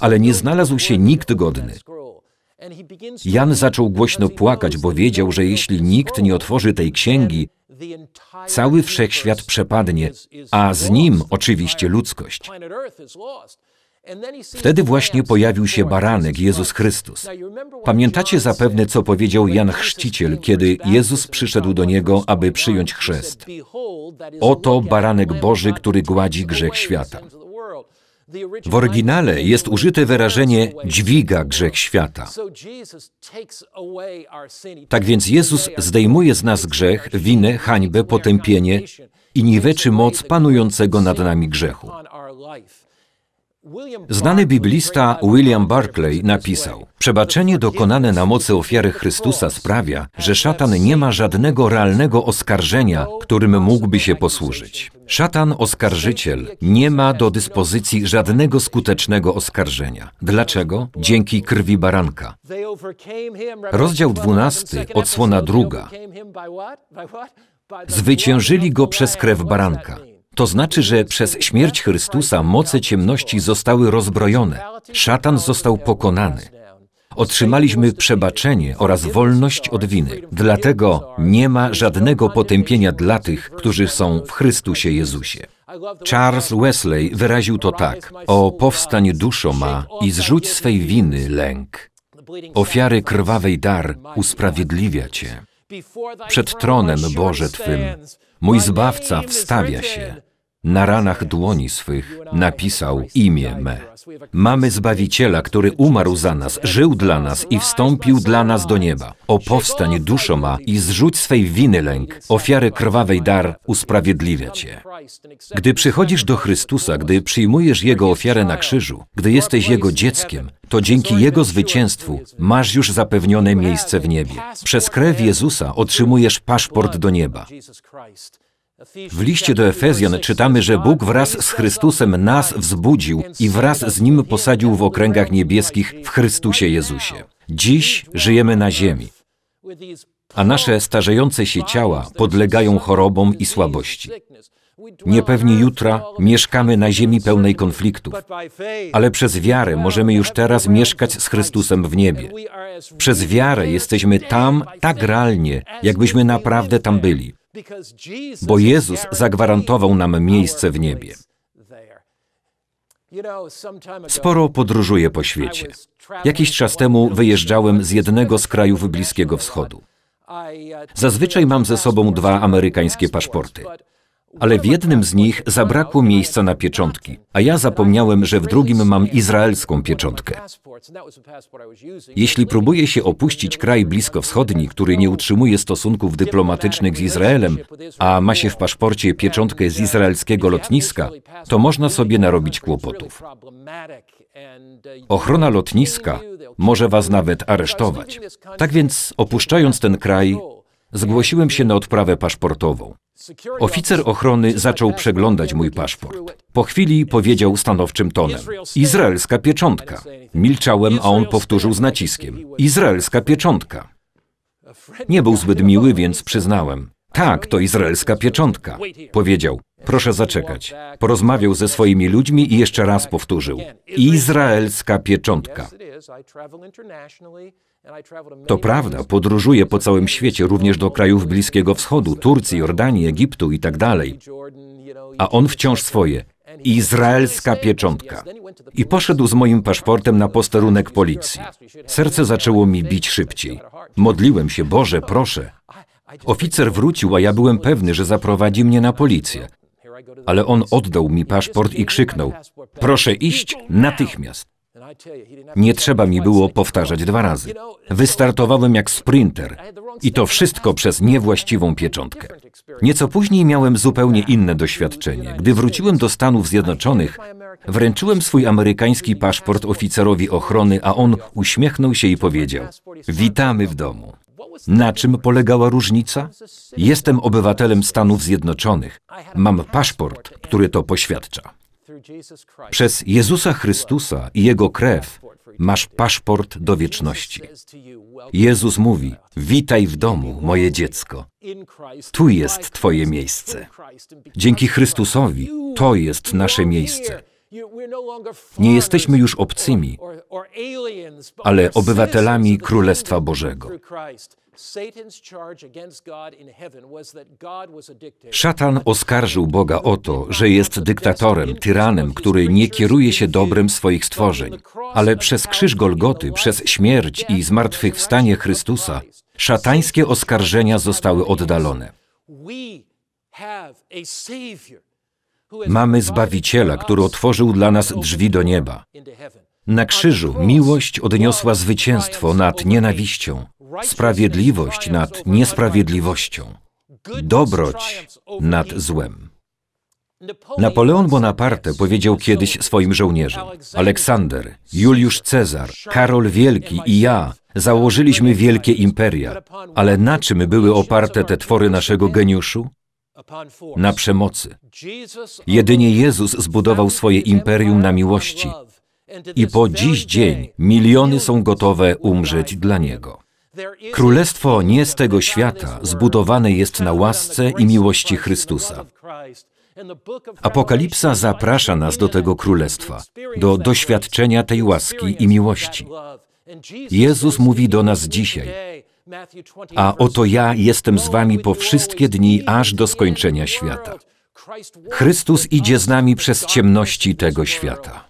Ale nie znalazł się nikt godny. Jan zaczął głośno płakać, bo wiedział, że jeśli nikt nie otworzy tej księgi, cały wszechświat przepadnie, a z nim oczywiście ludzkość. Wtedy właśnie pojawił się baranek, Jezus Chrystus. Pamiętacie zapewne, co powiedział Jan Chrzciciel, kiedy Jezus przyszedł do niego, aby przyjąć chrzest. Oto baranek Boży, który gładzi grzech świata. W oryginale jest użyte wyrażenie dźwiga grzech świata. Tak więc Jezus zdejmuje z nas grzech, winę, hańbę, potępienie i niweczy moc panującego nad nami grzechu. Znany biblista William Barclay napisał: przebaczenie dokonane na mocy ofiary Chrystusa sprawia, że szatan nie ma żadnego realnego oskarżenia, którym mógłby się posłużyć. Szatan, oskarżyciel, nie ma do dyspozycji żadnego skutecznego oskarżenia. Dlaczego? Dzięki krwi baranka. Rozdział dwunasty, odsłona druga. Zwyciężyli go przez krew baranka. To znaczy, że przez śmierć Chrystusa moce ciemności zostały rozbrojone. Szatan został pokonany. Otrzymaliśmy przebaczenie oraz wolność od winy. Dlatego nie ma żadnego potępienia dla tych, którzy są w Chrystusie Jezusie. Charles Wesley wyraził to tak: o powstań duszo ma i zrzuć swej winy lęk. Ofiary krwawej dar usprawiedliwia Cię. Przed tronem Boże Twym mój Zbawca wstawia się. Na ranach dłoni swych napisał imię me. Mamy Zbawiciela, który umarł za nas, żył dla nas i wstąpił dla nas do nieba. O powstań, duszo ma, i zrzuć swej winy lęk, ofiary krwawej dar usprawiedliwia Cię. Gdy przychodzisz do Chrystusa, gdy przyjmujesz Jego ofiarę na krzyżu, gdy jesteś Jego dzieckiem, to dzięki Jego zwycięstwu masz już zapewnione miejsce w niebie. Przez krew Jezusa otrzymujesz paszport do nieba. W liście do Efezjan czytamy, że Bóg wraz z Chrystusem nas wzbudził i wraz z Nim posadził w okręgach niebieskich w Chrystusie Jezusie. Dziś żyjemy na ziemi, a nasze starzejące się ciała podlegają chorobom i słabości. Niepewni jutra mieszkamy na ziemi pełnej konfliktów, ale przez wiarę możemy już teraz mieszkać z Chrystusem w niebie. Przez wiarę jesteśmy tam tak realnie, jakbyśmy naprawdę tam byli. Bo Jezus zagwarantował nam miejsce w niebie. Sporo podróżuję po świecie. Jakiś czas temu wyjeżdżałem z jednego z krajów Bliskiego Wschodu. Zazwyczaj mam ze sobą dwa amerykańskie paszporty. ale w jednym z nich zabrakło miejsca na pieczątki, a ja zapomniałem, że w drugim mam izraelską pieczątkę. Jeśli próbuje się opuścić kraj bliskowschodni, który nie utrzymuje stosunków dyplomatycznych z Izraelem, a ma się w paszporcie pieczątkę z izraelskiego lotniska, to można sobie narobić kłopotów. Ochrona lotniska może was nawet aresztować. Tak więc, opuszczając ten kraj, zgłosiłem się na odprawę paszportową. Oficer ochrony zaczął przeglądać mój paszport. Po chwili powiedział stanowczym tonem: „Izraelska pieczątka”. Milczałem, a on powtórzył z naciskiem: „Izraelska pieczątka”. Nie był zbyt miły, więc przyznałem: „Tak, to izraelska pieczątka”. Powiedział: „Proszę zaczekać”. Porozmawiał ze swoimi ludźmi i jeszcze raz powtórzył: „Izraelska pieczątka”. To prawda, podróżuję po całym świecie, również do krajów Bliskiego Wschodu, Turcji, Jordanii, Egiptu i tak dalej. A on wciąż swoje: „Izraelska pieczątka”. I poszedł z moim paszportem na posterunek policji. Serce zaczęło mi bić szybciej. Modliłem się: „Boże, proszę”. Oficer wrócił, a ja byłem pewny, że zaprowadzi mnie na policję. Ale on oddał mi paszport i krzyknął: „Proszę iść natychmiast”. Nie trzeba mi było powtarzać dwa razy. Wystartowałem jak sprinter i to wszystko przez niewłaściwą pieczątkę. Nieco później miałem zupełnie inne doświadczenie. Gdy wróciłem do Stanów Zjednoczonych, wręczyłem swój amerykański paszport oficerowi ochrony, a on uśmiechnął się i powiedział: „Witamy w domu”. Na czym polegała różnica? Jestem obywatelem Stanów Zjednoczonych. Mam paszport, który to poświadcza. Przez Jezusa Chrystusa i Jego krew masz paszport do wieczności. Jezus mówi: „Witaj w domu, moje dziecko. Tu jest twoje miejsce”. Dzięki Chrystusowi to jest nasze miejsce. Nie jesteśmy już obcymi, ale obywatelami Królestwa Bożego. Szatan oskarżył Boga o to, że jest dyktatorem, tyranem, który nie kieruje się dobrem swoich stworzeń, ale przez krzyż Golgoty, przez śmierć i zmartwychwstanie Chrystusa, szatańskie oskarżenia zostały oddalone. Mamy Zbawiciela, który otworzył dla nas drzwi do nieba. Na krzyżu miłość odniosła zwycięstwo nad nienawiścią, sprawiedliwość nad niesprawiedliwością, dobroć nad złem. Napoleon Bonaparte powiedział kiedyś swoim żołnierzom: „Aleksander, Juliusz Cezar, Karol Wielki i ja założyliśmy wielkie imperia, ale na czym były oparte te twory naszego geniuszu? Na przemocy. Jedynie Jezus zbudował swoje imperium na miłości i po dziś dzień miliony są gotowe umrzeć dla Niego. Królestwo nie z tego świata zbudowane jest na łasce i miłości Chrystusa. Apokalipsa zaprasza nas do tego królestwa, do doświadczenia tej łaski i miłości. Jezus mówi do nas dzisiaj: „A oto ja jestem z wami po wszystkie dni, aż do skończenia świata”. Chrystus idzie z nami przez ciemności tego świata.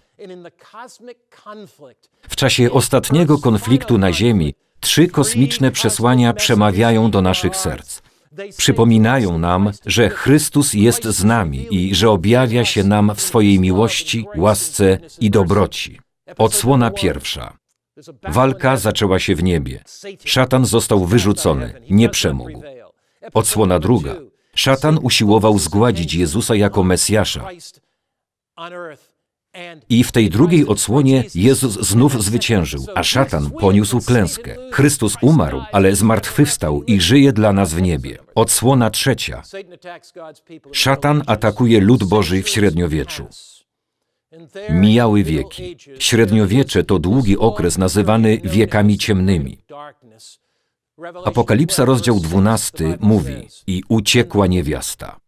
W czasie ostatniego konfliktu na Ziemi trzy kosmiczne przesłania przemawiają do naszych serc. Przypominają nam, że Chrystus jest z nami i że objawia się nam w swojej miłości, łasce i dobroci. Odsłona pierwsza. Walka zaczęła się w niebie. Szatan został wyrzucony, nie przemógł. Odsłona druga. Szatan usiłował zgładzić Jezusa jako Mesjasza. I w tej drugiej odsłonie Jezus znów zwyciężył, a szatan poniósł klęskę. Chrystus umarł, ale zmartwychwstał i żyje dla nas w niebie. Odsłona trzecia. Szatan atakuje lud Boży w średniowieczu. Mijały wieki. Średniowiecze to długi okres nazywany wiekami ciemnymi. Apokalipsa, rozdział dwunasty, mówi: „I uciekła niewiasta”.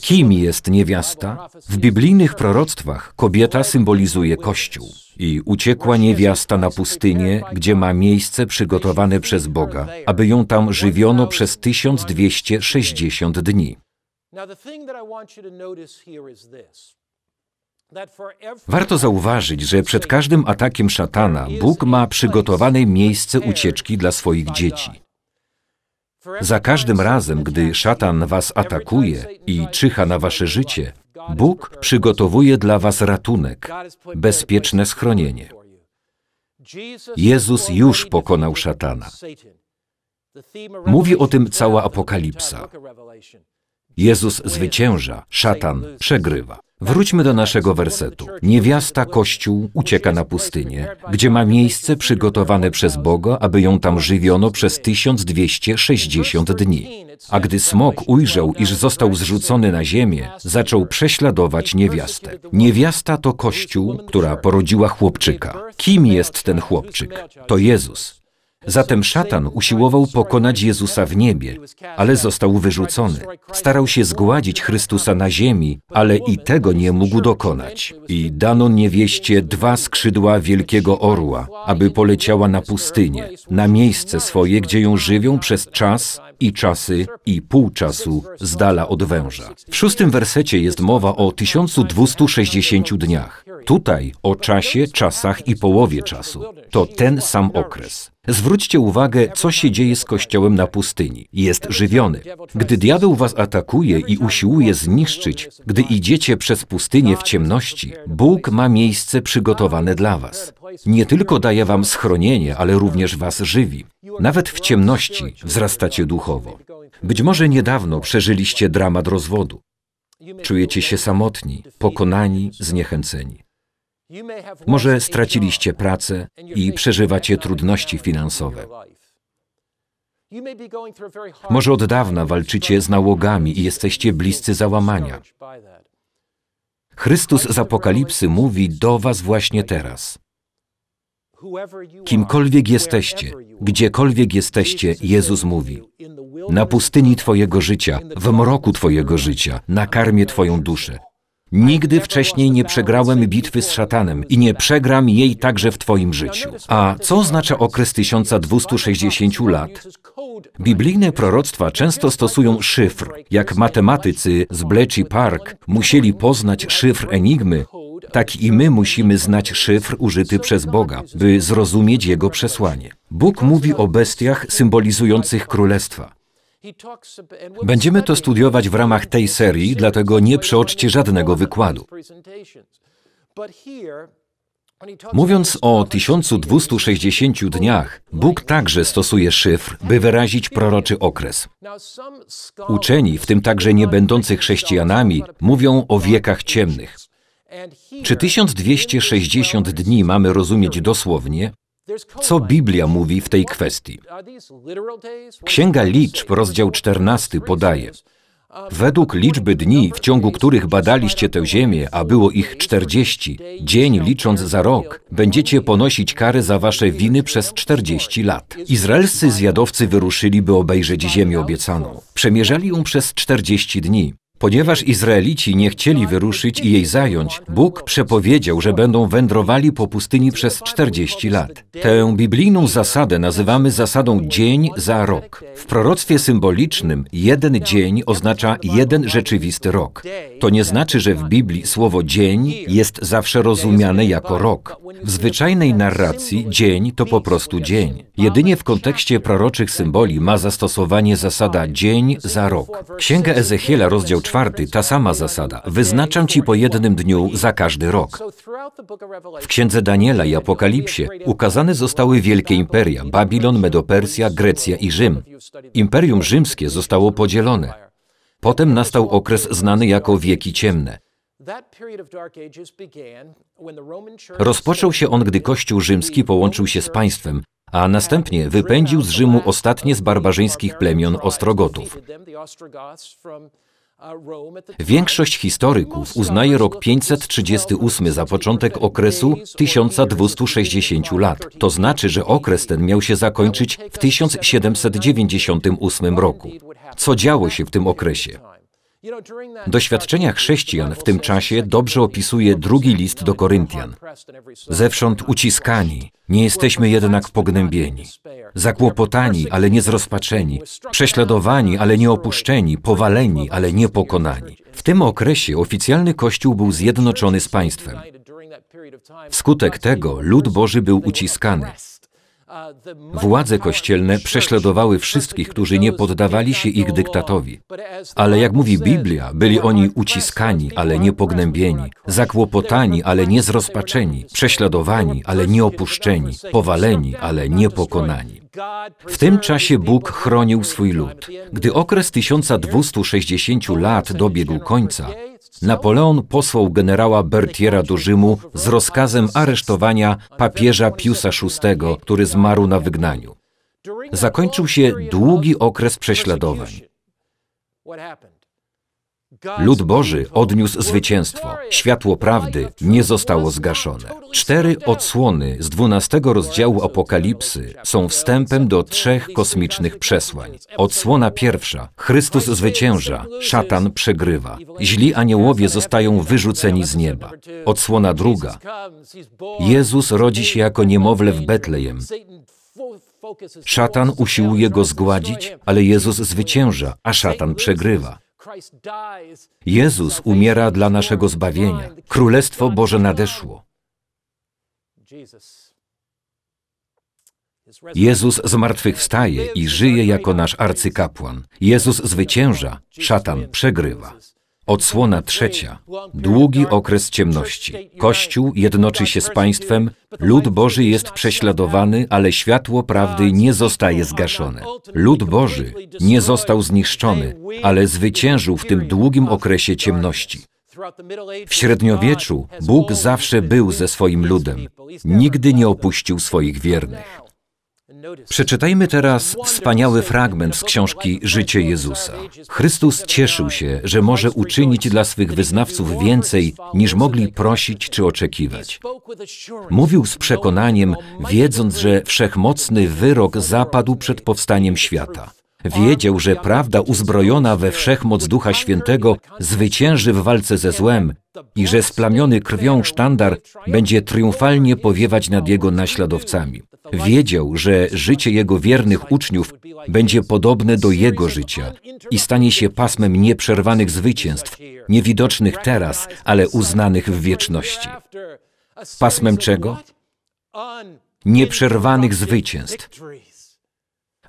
Kim jest niewiasta? W biblijnych proroctwach kobieta symbolizuje Kościół. I uciekła niewiasta na pustynię, gdzie ma miejsce przygotowane przez Boga, aby ją tam żywiono przez tysiąc dwieście sześćdziesiąt dni. Warto zauważyć, że przed każdym atakiem szatana Bóg ma przygotowane miejsce ucieczki dla swoich dzieci. Za każdym razem, gdy szatan was atakuje i czyha na wasze życie, Bóg przygotowuje dla was ratunek, bezpieczne schronienie. Jezus już pokonał szatana. Mówi o tym cała Apokalipsa. Jezus zwycięża, szatan przegrywa. Wróćmy do naszego wersetu. Niewiasta Kościół ucieka na pustynię, gdzie ma miejsce przygotowane przez Boga, aby ją tam żywiono przez tysiąc dwieście sześćdziesiąt dni. A gdy smok ujrzał, iż został zrzucony na ziemię, zaczął prześladować niewiastę. Niewiasta to Kościół, która porodziła chłopczyka. Kim jest ten chłopczyk? To Jezus. Zatem szatan usiłował pokonać Jezusa w niebie, ale został wyrzucony. Starał się zgładzić Chrystusa na ziemi, ale i tego nie mógł dokonać. I dano niewieście dwa skrzydła wielkiego orła, aby poleciała na pustynię, na miejsce swoje, gdzie ją żywią przez czas i czasy i pół czasu z dala od węża. W szóstym wersecie jest mowa o tysiącu dwustu sześćdziesięciu dniach. Tutaj o czasie, czasach i połowie czasu. To ten sam okres. Zwróćcie uwagę, co się dzieje z Kościołem na pustyni. Jest żywiony. Gdy diabeł was atakuje i usiłuje zniszczyć, gdy idziecie przez pustynię w ciemności, Bóg ma miejsce przygotowane dla was. Nie tylko daje wam schronienie, ale również was żywi. Nawet w ciemności wzrastacie duchowo. Być może niedawno przeżyliście dramat rozwodu. Czujecie się samotni, pokonani, zniechęceni. Może straciliście pracę i przeżywacie trudności finansowe. Może od dawna walczycie z nałogami i jesteście bliscy załamania. Chrystus z Apokalipsy mówi do was właśnie teraz. Kimkolwiek jesteście, gdziekolwiek jesteście, Jezus mówi. Na pustyni twojego życia, w mroku twojego życia, nakarmię twoją duszę. Nigdy wcześniej nie przegrałem bitwy z szatanem i nie przegram jej także w twoim życiu. A co oznacza okres tysiąca dwustu sześćdziesięciu lat? Biblijne proroctwa często stosują szyfr. Jak matematycy z Bletchley Park musieli poznać szyfr Enigmy, tak i my musimy znać szyfr użyty przez Boga, by zrozumieć Jego przesłanie. Bóg mówi o bestiach symbolizujących królestwa. Będziemy to studiować w ramach tej serii, dlatego nie przeoczcie żadnego wykładu. Mówiąc o tysiącu dwustu sześćdziesięciu dniach, Bóg także stosuje szyfr, by wyrazić proroczy okres. Uczeni, w tym także nie będący chrześcijanami, mówią o wiekach ciemnych. Czy tysiąc dwieście sześćdziesiąt dni mamy rozumieć dosłownie? Co Biblia mówi w tej kwestii? Księga Liczb, rozdział czternasty podaje: według liczby dni, w ciągu których badaliście tę ziemię, a było ich czterdzieści, dzień licząc za rok, będziecie ponosić karę za wasze winy przez czterdzieści lat. Izraelscy zwiadowcy wyruszyli, by obejrzeć ziemię obiecaną. Przemierzali ją przez czterdzieści dni. Ponieważ Izraelici nie chcieli wyruszyć i jej zająć, Bóg przepowiedział, że będą wędrowali po pustyni przez czterdzieści lat. Tę biblijną zasadę nazywamy zasadą dzień za rok. W proroctwie symbolicznym jeden dzień oznacza jeden rzeczywisty rok. To nie znaczy, że w Biblii słowo dzień jest zawsze rozumiane jako rok. W zwyczajnej narracji dzień to po prostu dzień. Jedynie w kontekście proroczych symboli ma zastosowanie zasada dzień za rok. Księga Ezechiela, rozdział czwarty, ta sama zasada. Wyznaczam ci po jednym dniu za każdy rok. W Księdze Daniela i Apokalipsie ukazane zostały wielkie imperia: Babilon, Medopersja, Grecja i Rzym. Imperium rzymskie zostało podzielone. Potem nastał okres znany jako wieki ciemne. Rozpoczął się on, gdy Kościół rzymski połączył się z państwem, a następnie wypędził z Rzymu ostatnie z barbarzyńskich plemion Ostrogotów. Większość historyków uznaje rok pięćset trzydziesty ósmy za początek okresu tysiąca dwustu sześćdziesięciu lat. To znaczy, że okres ten miał się zakończyć w tysiąc siedemset dziewięćdziesiątym ósmym roku. Co działo się w tym okresie? Doświadczenia chrześcijan w tym czasie dobrze opisuje drugi list do Koryntian. Zewsząd uciskani, nie jesteśmy jednak pognębieni, zakłopotani, ale nie zrozpaczeni, prześladowani, ale nie opuszczeni, powaleni, ale nie pokonani. W tym okresie oficjalny Kościół był zjednoczony z państwem. Wskutek tego lud Boży był uciskany. Władze kościelne prześladowały wszystkich, którzy nie poddawali się ich dyktatowi. Ale jak mówi Biblia, byli oni uciskani, ale nie pognębieni, zakłopotani, ale nie zrozpaczeni, prześladowani, ale nie opuszczeni, powaleni, ale nie pokonani. W tym czasie Bóg chronił swój lud. Gdy okres tysiąc dwieście sześćdziesiąt lat dobiegł końca, Napoleon posłał generała Berthiera do Rzymu z rozkazem aresztowania papieża Piusa szóstego, który zmarł na wygnaniu. Zakończył się długi okres prześladowań. Lud Boży odniósł zwycięstwo. Światło prawdy nie zostało zgaszone. Cztery odsłony z dwunastego rozdziału Apokalipsy są wstępem do trzech kosmicznych przesłań. Odsłona pierwsza. Chrystus zwycięża, szatan przegrywa. Źli aniołowie zostają wyrzuceni z nieba. Odsłona druga. Jezus rodzi się jako niemowlę w Betlejem. Szatan usiłuje go zgładzić, ale Jezus zwycięża, a szatan przegrywa. Jezus umiera dla naszego zbawienia. Królestwo Boże nadeszło. Jezus zmartwychwstaje i żyje jako nasz arcykapłan. Jezus zwycięża, szatan przegrywa. Odsłona trzecia. Długi okres ciemności. Kościół jednoczy się z państwem, lud Boży jest prześladowany, ale światło prawdy nie zostaje zgaszone. Lud Boży nie został zniszczony, ale zwyciężył w tym długim okresie ciemności. W średniowieczu Bóg zawsze był ze swoim ludem. Nigdy nie opuścił swoich wiernych. Przeczytajmy teraz wspaniały fragment z książki Życie Jezusa. Chrystus cieszył się, że może uczynić dla swych wyznawców więcej, niż mogli prosić czy oczekiwać. Mówił z przekonaniem, wiedząc, że wszechmocny wyrok zapadł przed powstaniem świata. Wiedział, że prawda uzbrojona we wszechmoc Ducha Świętego zwycięży w walce ze złem i że splamiony krwią sztandar będzie triumfalnie powiewać nad jego naśladowcami. Wiedział, że życie jego wiernych uczniów będzie podobne do jego życia i stanie się pasmem nieprzerwanych zwycięstw, niewidocznych teraz, ale uznanych w wieczności. Pasmem czego? Nieprzerwanych zwycięstw.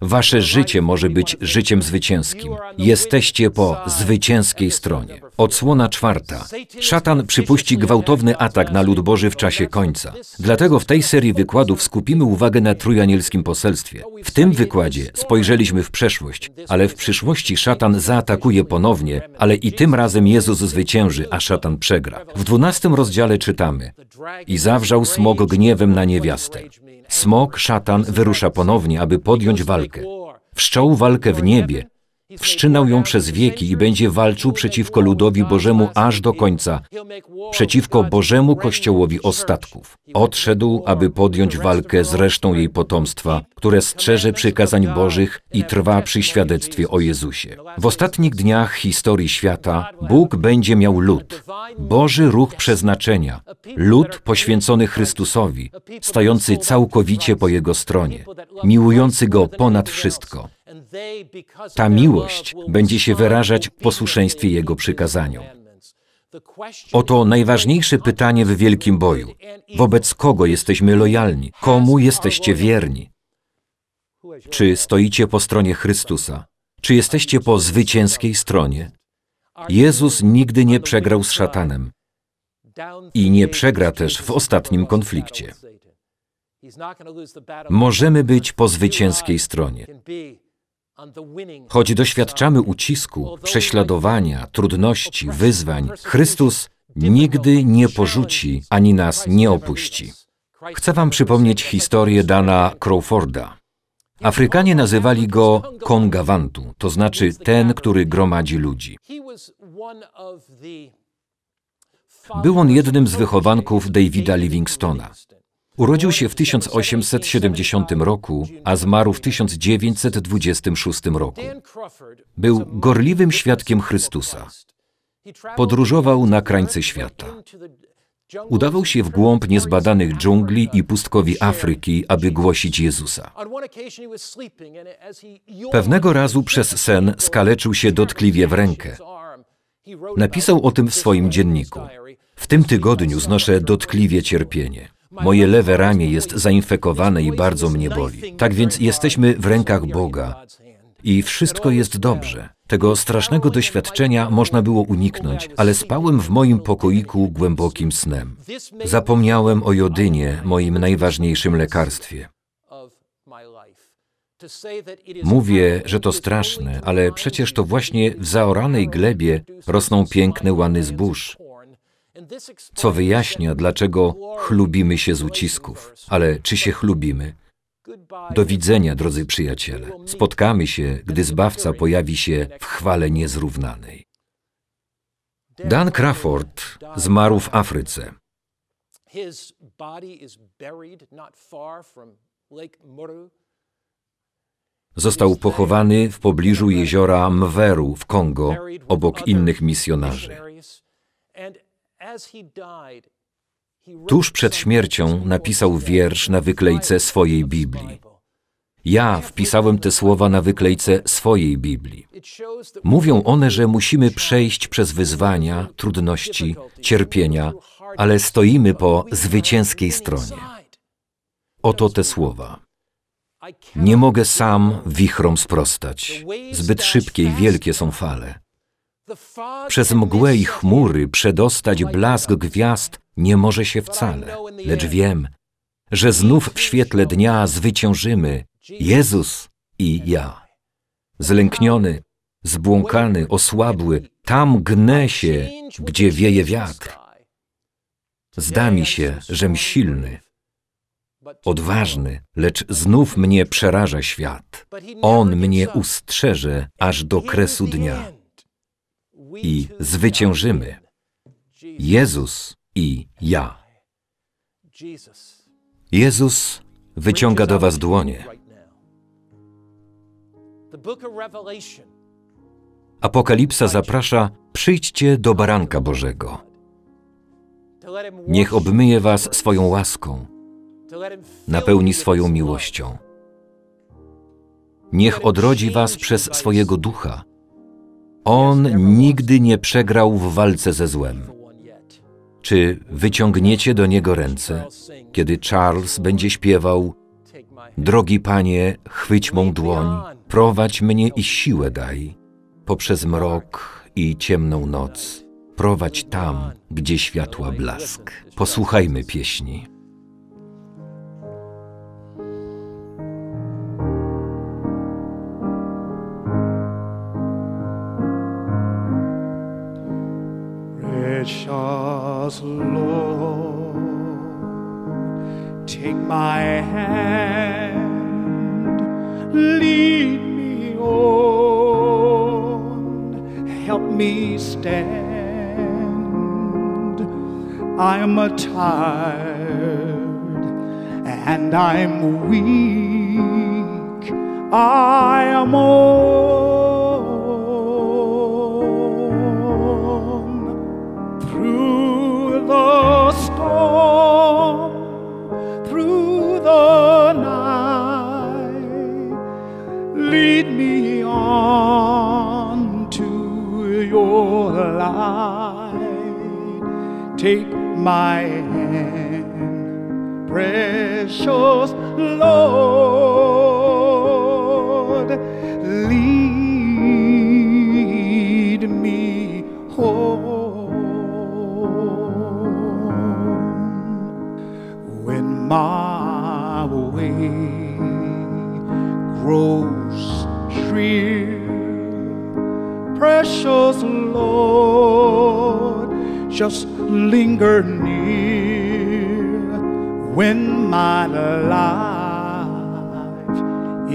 Wasze życie może być życiem zwycięskim. Jesteście po zwycięskiej stronie. Odsłona czwarta. Szatan przypuści gwałtowny atak na lud Boży w czasie końca. Dlatego w tej serii wykładów skupimy uwagę na Trójanielskim Poselstwie. W tym wykładzie spojrzeliśmy w przeszłość, ale w przyszłości szatan zaatakuje ponownie, ale i tym razem Jezus zwycięży, a szatan przegra. W dwunastym rozdziale czytamy: I zawrzał smok gniewem na niewiastę. Smok, szatan, wyrusza ponownie, aby podjąć walkę. Wszczął walkę w niebie, wszczynał ją przez wieki i będzie walczył przeciwko ludowi Bożemu aż do końca, przeciwko Bożemu Kościołowi ostatków. Odszedł, aby podjąć walkę z resztą jej potomstwa, które strzeże przykazań Bożych i trwa przy świadectwie o Jezusie. W ostatnich dniach historii świata Bóg będzie miał lud, Boży ruch przeznaczenia, lud poświęcony Chrystusowi, stojący całkowicie po Jego stronie, miłujący Go ponad wszystko. Ta miłość będzie się wyrażać w posłuszeństwie Jego przykazaniom. Oto najważniejsze pytanie w wielkim boju. Wobec kogo jesteśmy lojalni? Komu jesteście wierni? Czy stoicie po stronie Chrystusa? Czy jesteście po zwycięskiej stronie? Jezus nigdy nie przegrał z szatanem i nie przegra też w ostatnim konflikcie. Możemy być po zwycięskiej stronie. Choć doświadczamy ucisku, prześladowania, trudności, wyzwań, Chrystus nigdy nie porzuci ani nas nie opuści. Chcę wam przypomnieć historię Dana Crawforda. Afrykanie nazywali go Kongawantu, to znaczy ten, który gromadzi ludzi. Był on jednym z wychowanków Davida Livingstona. Urodził się w tysiąc osiemset siedemdziesiątym roku, a zmarł w tysiąc dziewięćset dwudziestym szóstym roku. Był gorliwym świadkiem Chrystusa. Podróżował na krańce świata. Udawał się w głąb niezbadanych dżungli i pustkowi Afryki, aby głosić Jezusa. Pewnego razu przez sen skaleczył się dotkliwie w rękę. Napisał o tym w swoim dzienniku. W tym tygodniu znoszę dotkliwie cierpienie. Moje lewe ramię jest zainfekowane i bardzo mnie boli. Tak więc jesteśmy w rękach Boga i wszystko jest dobrze. Tego strasznego doświadczenia można było uniknąć, ale spałem w moim pokoiku głębokim snem. Zapomniałem o jodynie, moim najważniejszym lekarstwie. Mówię, że to straszne, ale przecież to właśnie w zaoranej glebie rosną piękne łany zbóż, co wyjaśnia, dlaczego chlubimy się z ucisków. Ale czy się chlubimy? Do widzenia, drodzy przyjaciele. Spotkamy się, gdy Zbawca pojawi się w chwale niezrównanej. Dan Crawford zmarł w Afryce. Został pochowany w pobliżu jeziora Mweru w Kongo, obok innych misjonarzy. Tuż przed śmiercią napisał wiersz na wyklejce swojej Biblii. Ja wpisałem te słowa na wyklejce swojej Biblii. Mówią one, że musimy przejść przez wyzwania, trudności, cierpienia, ale stoimy po zwycięskiej stronie. Oto te słowa. Nie mogę sam wichrom sprostać. Zbyt szybkie i wielkie są fale. Przez mgłę i chmury przedostać blask gwiazd nie może się wcale, lecz wiem, że znów w świetle dnia zwyciężymy, Jezus i ja. Zlękniony, zbłąkany, osłabły, tam gnę się, gdzie wieje wiatr. Zda mi się, żem silny, odważny, lecz znów mnie przeraża świat. On mnie ustrzeże aż do kresu dnia. I zwyciężymy. Jezus i ja. Jezus wyciąga do was dłonie. Apokalipsa zaprasza, przyjdźcie do Baranka Bożego. Niech obmyje was swoją łaską, napełni swoją miłością. Niech odrodzi was przez swojego ducha. On nigdy nie przegrał w walce ze złem. Czy wyciągniecie do Niego ręce, kiedy Charles będzie śpiewał „Drogi Panie, chwyć mą dłoń, prowadź mnie i siłę daj, poprzez mrok i ciemną noc, prowadź tam, gdzie światła blask”. Posłuchajmy pieśni. Precious Lord, take my hand, lead me on, help me stand. I'm tired and I'm weak, I am old. The storm, through the night, lead me on to your light. Take my hand, precious Lord, lead me home. My way grows drear, precious Lord, just linger near. When my life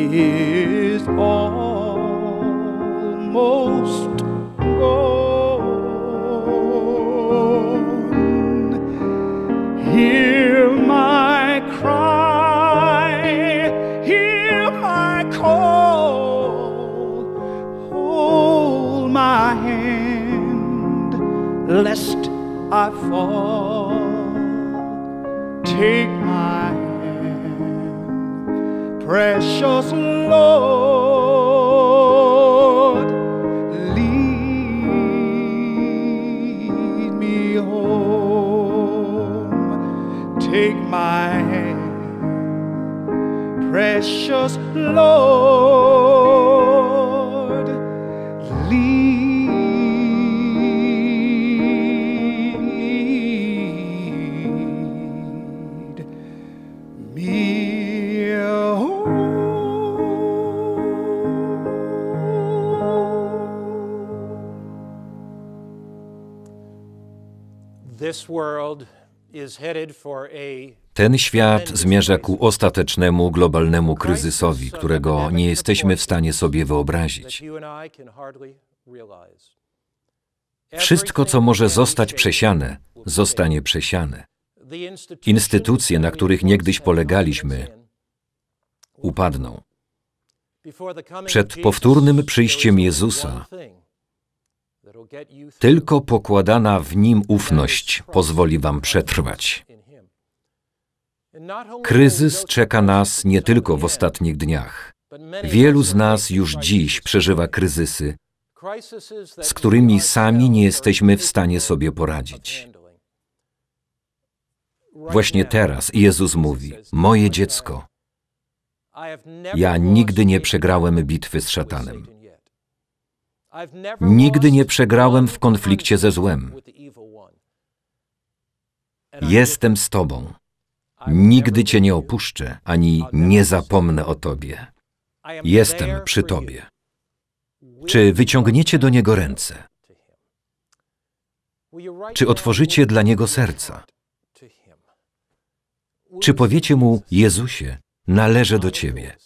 is almost gone, hear my cry, hear my call, hold my hand, lest I fall. Take my hand, precious Lord, lead me home. Take take my hand, precious Lord, lead me home. This world. Ten świat zmierza ku ostatecznemu globalnemu kryzysowi, którego nie jesteśmy w stanie sobie wyobrazić. Wszystko, co może zostać przesiane, zostanie przesiane. Instytucje, na których niegdyś polegaliśmy, upadną. Przed powtórnym przyjściem Jezusa tylko pokładana w Nim ufność pozwoli wam przetrwać. Kryzys czeka nas nie tylko w ostatnich dniach. Wielu z nas już dziś przeżywa kryzysy, z którymi sami nie jesteśmy w stanie sobie poradzić. Właśnie teraz Jezus mówi: moje dziecko, ja nigdy nie przegrałem bitwy z szatanem. Nigdy nie przegrałem w konflikcie ze złem. Jestem z Tobą. Nigdy Cię nie opuszczę, ani nie zapomnę o Tobie. Jestem przy Tobie. Czy wyciągniecie do Niego ręce? Czy otworzycie dla Niego serca? Czy powiecie Mu: Jezusie, należę do Ciebie?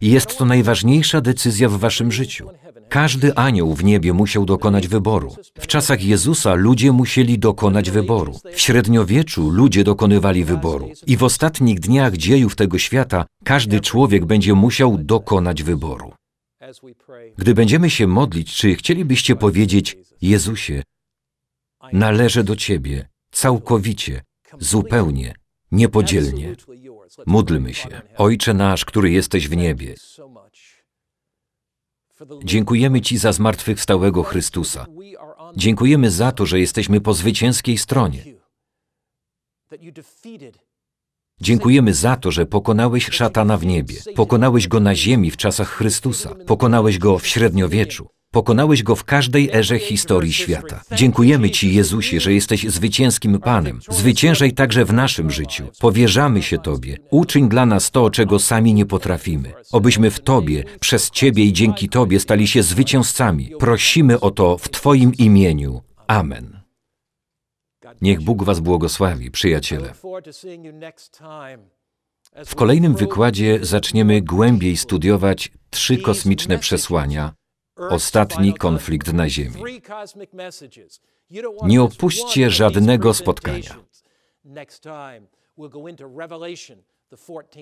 Jest to najważniejsza decyzja w waszym życiu. Każdy anioł w niebie musiał dokonać wyboru. W czasach Jezusa ludzie musieli dokonać wyboru. W średniowieczu ludzie dokonywali wyboru. I w ostatnich dniach dziejów tego świata każdy człowiek będzie musiał dokonać wyboru. Gdy będziemy się modlić, czy chcielibyście powiedzieć: Jezusie, należę do Ciebie całkowicie, zupełnie, niepodzielnie. Módlmy się. Ojcze nasz, który jesteś w niebie, dziękujemy Ci za zmartwychwstałego Chrystusa. Dziękujemy za to, że jesteśmy po zwycięskiej stronie. Dziękujemy za to, że pokonałeś szatana w niebie. Pokonałeś go na ziemi w czasach Chrystusa. Pokonałeś go w średniowieczu. Pokonałeś go w każdej erze historii świata. Dziękujemy Ci, Jezusie, że jesteś zwycięskim Panem. Zwyciężaj także w naszym życiu. Powierzamy się Tobie. Uczyń dla nas to, czego sami nie potrafimy. Obyśmy w Tobie, przez Ciebie i dzięki Tobie stali się zwycięzcami. Prosimy o to w Twoim imieniu. Amen. Niech Bóg was błogosławi, przyjaciele. W kolejnym wykładzie zaczniemy głębiej studiować Trzy Kosmiczne Przesłania. Ostatni konflikt na Ziemi. Nie opuśćcie żadnego spotkania.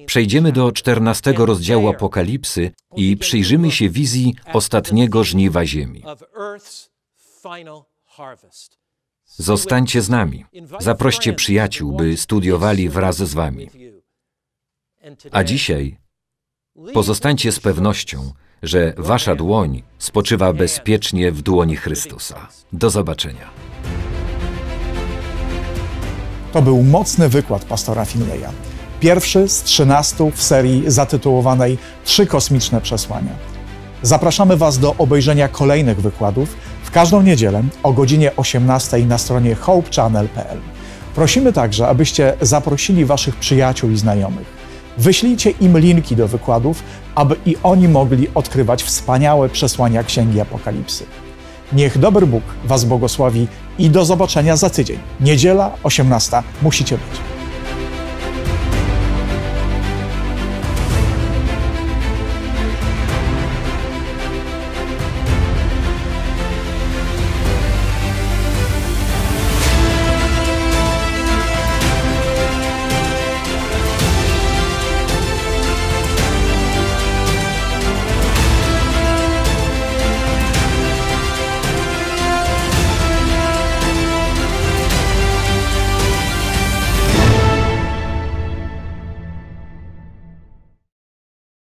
Przejdziemy do czternastego rozdziału Apokalipsy i przyjrzymy się wizji ostatniego żniwa Ziemi. Zostańcie z nami. Zaproście przyjaciół, by studiowali wraz z wami. A dzisiaj pozostańcie z pewnością, że wasza dłoń spoczywa bezpiecznie w dłoni Chrystusa. Do zobaczenia. To był mocny wykład pastora Finleya. Pierwszy z trzynastu w serii zatytułowanej Trzy Kosmiczne Przesłania. Zapraszamy was do obejrzenia kolejnych wykładów w każdą niedzielę o godzinie osiemnastej na stronie hope channel kropka p l. Prosimy także, abyście zaprosili waszych przyjaciół i znajomych. Wyślijcie im linki do wykładów, aby i oni mogli odkrywać wspaniałe przesłania Księgi Apokalipsy. Niech dobry Bóg was błogosławi i do zobaczenia za tydzień. Niedziela, osiemnasta. Musicie być.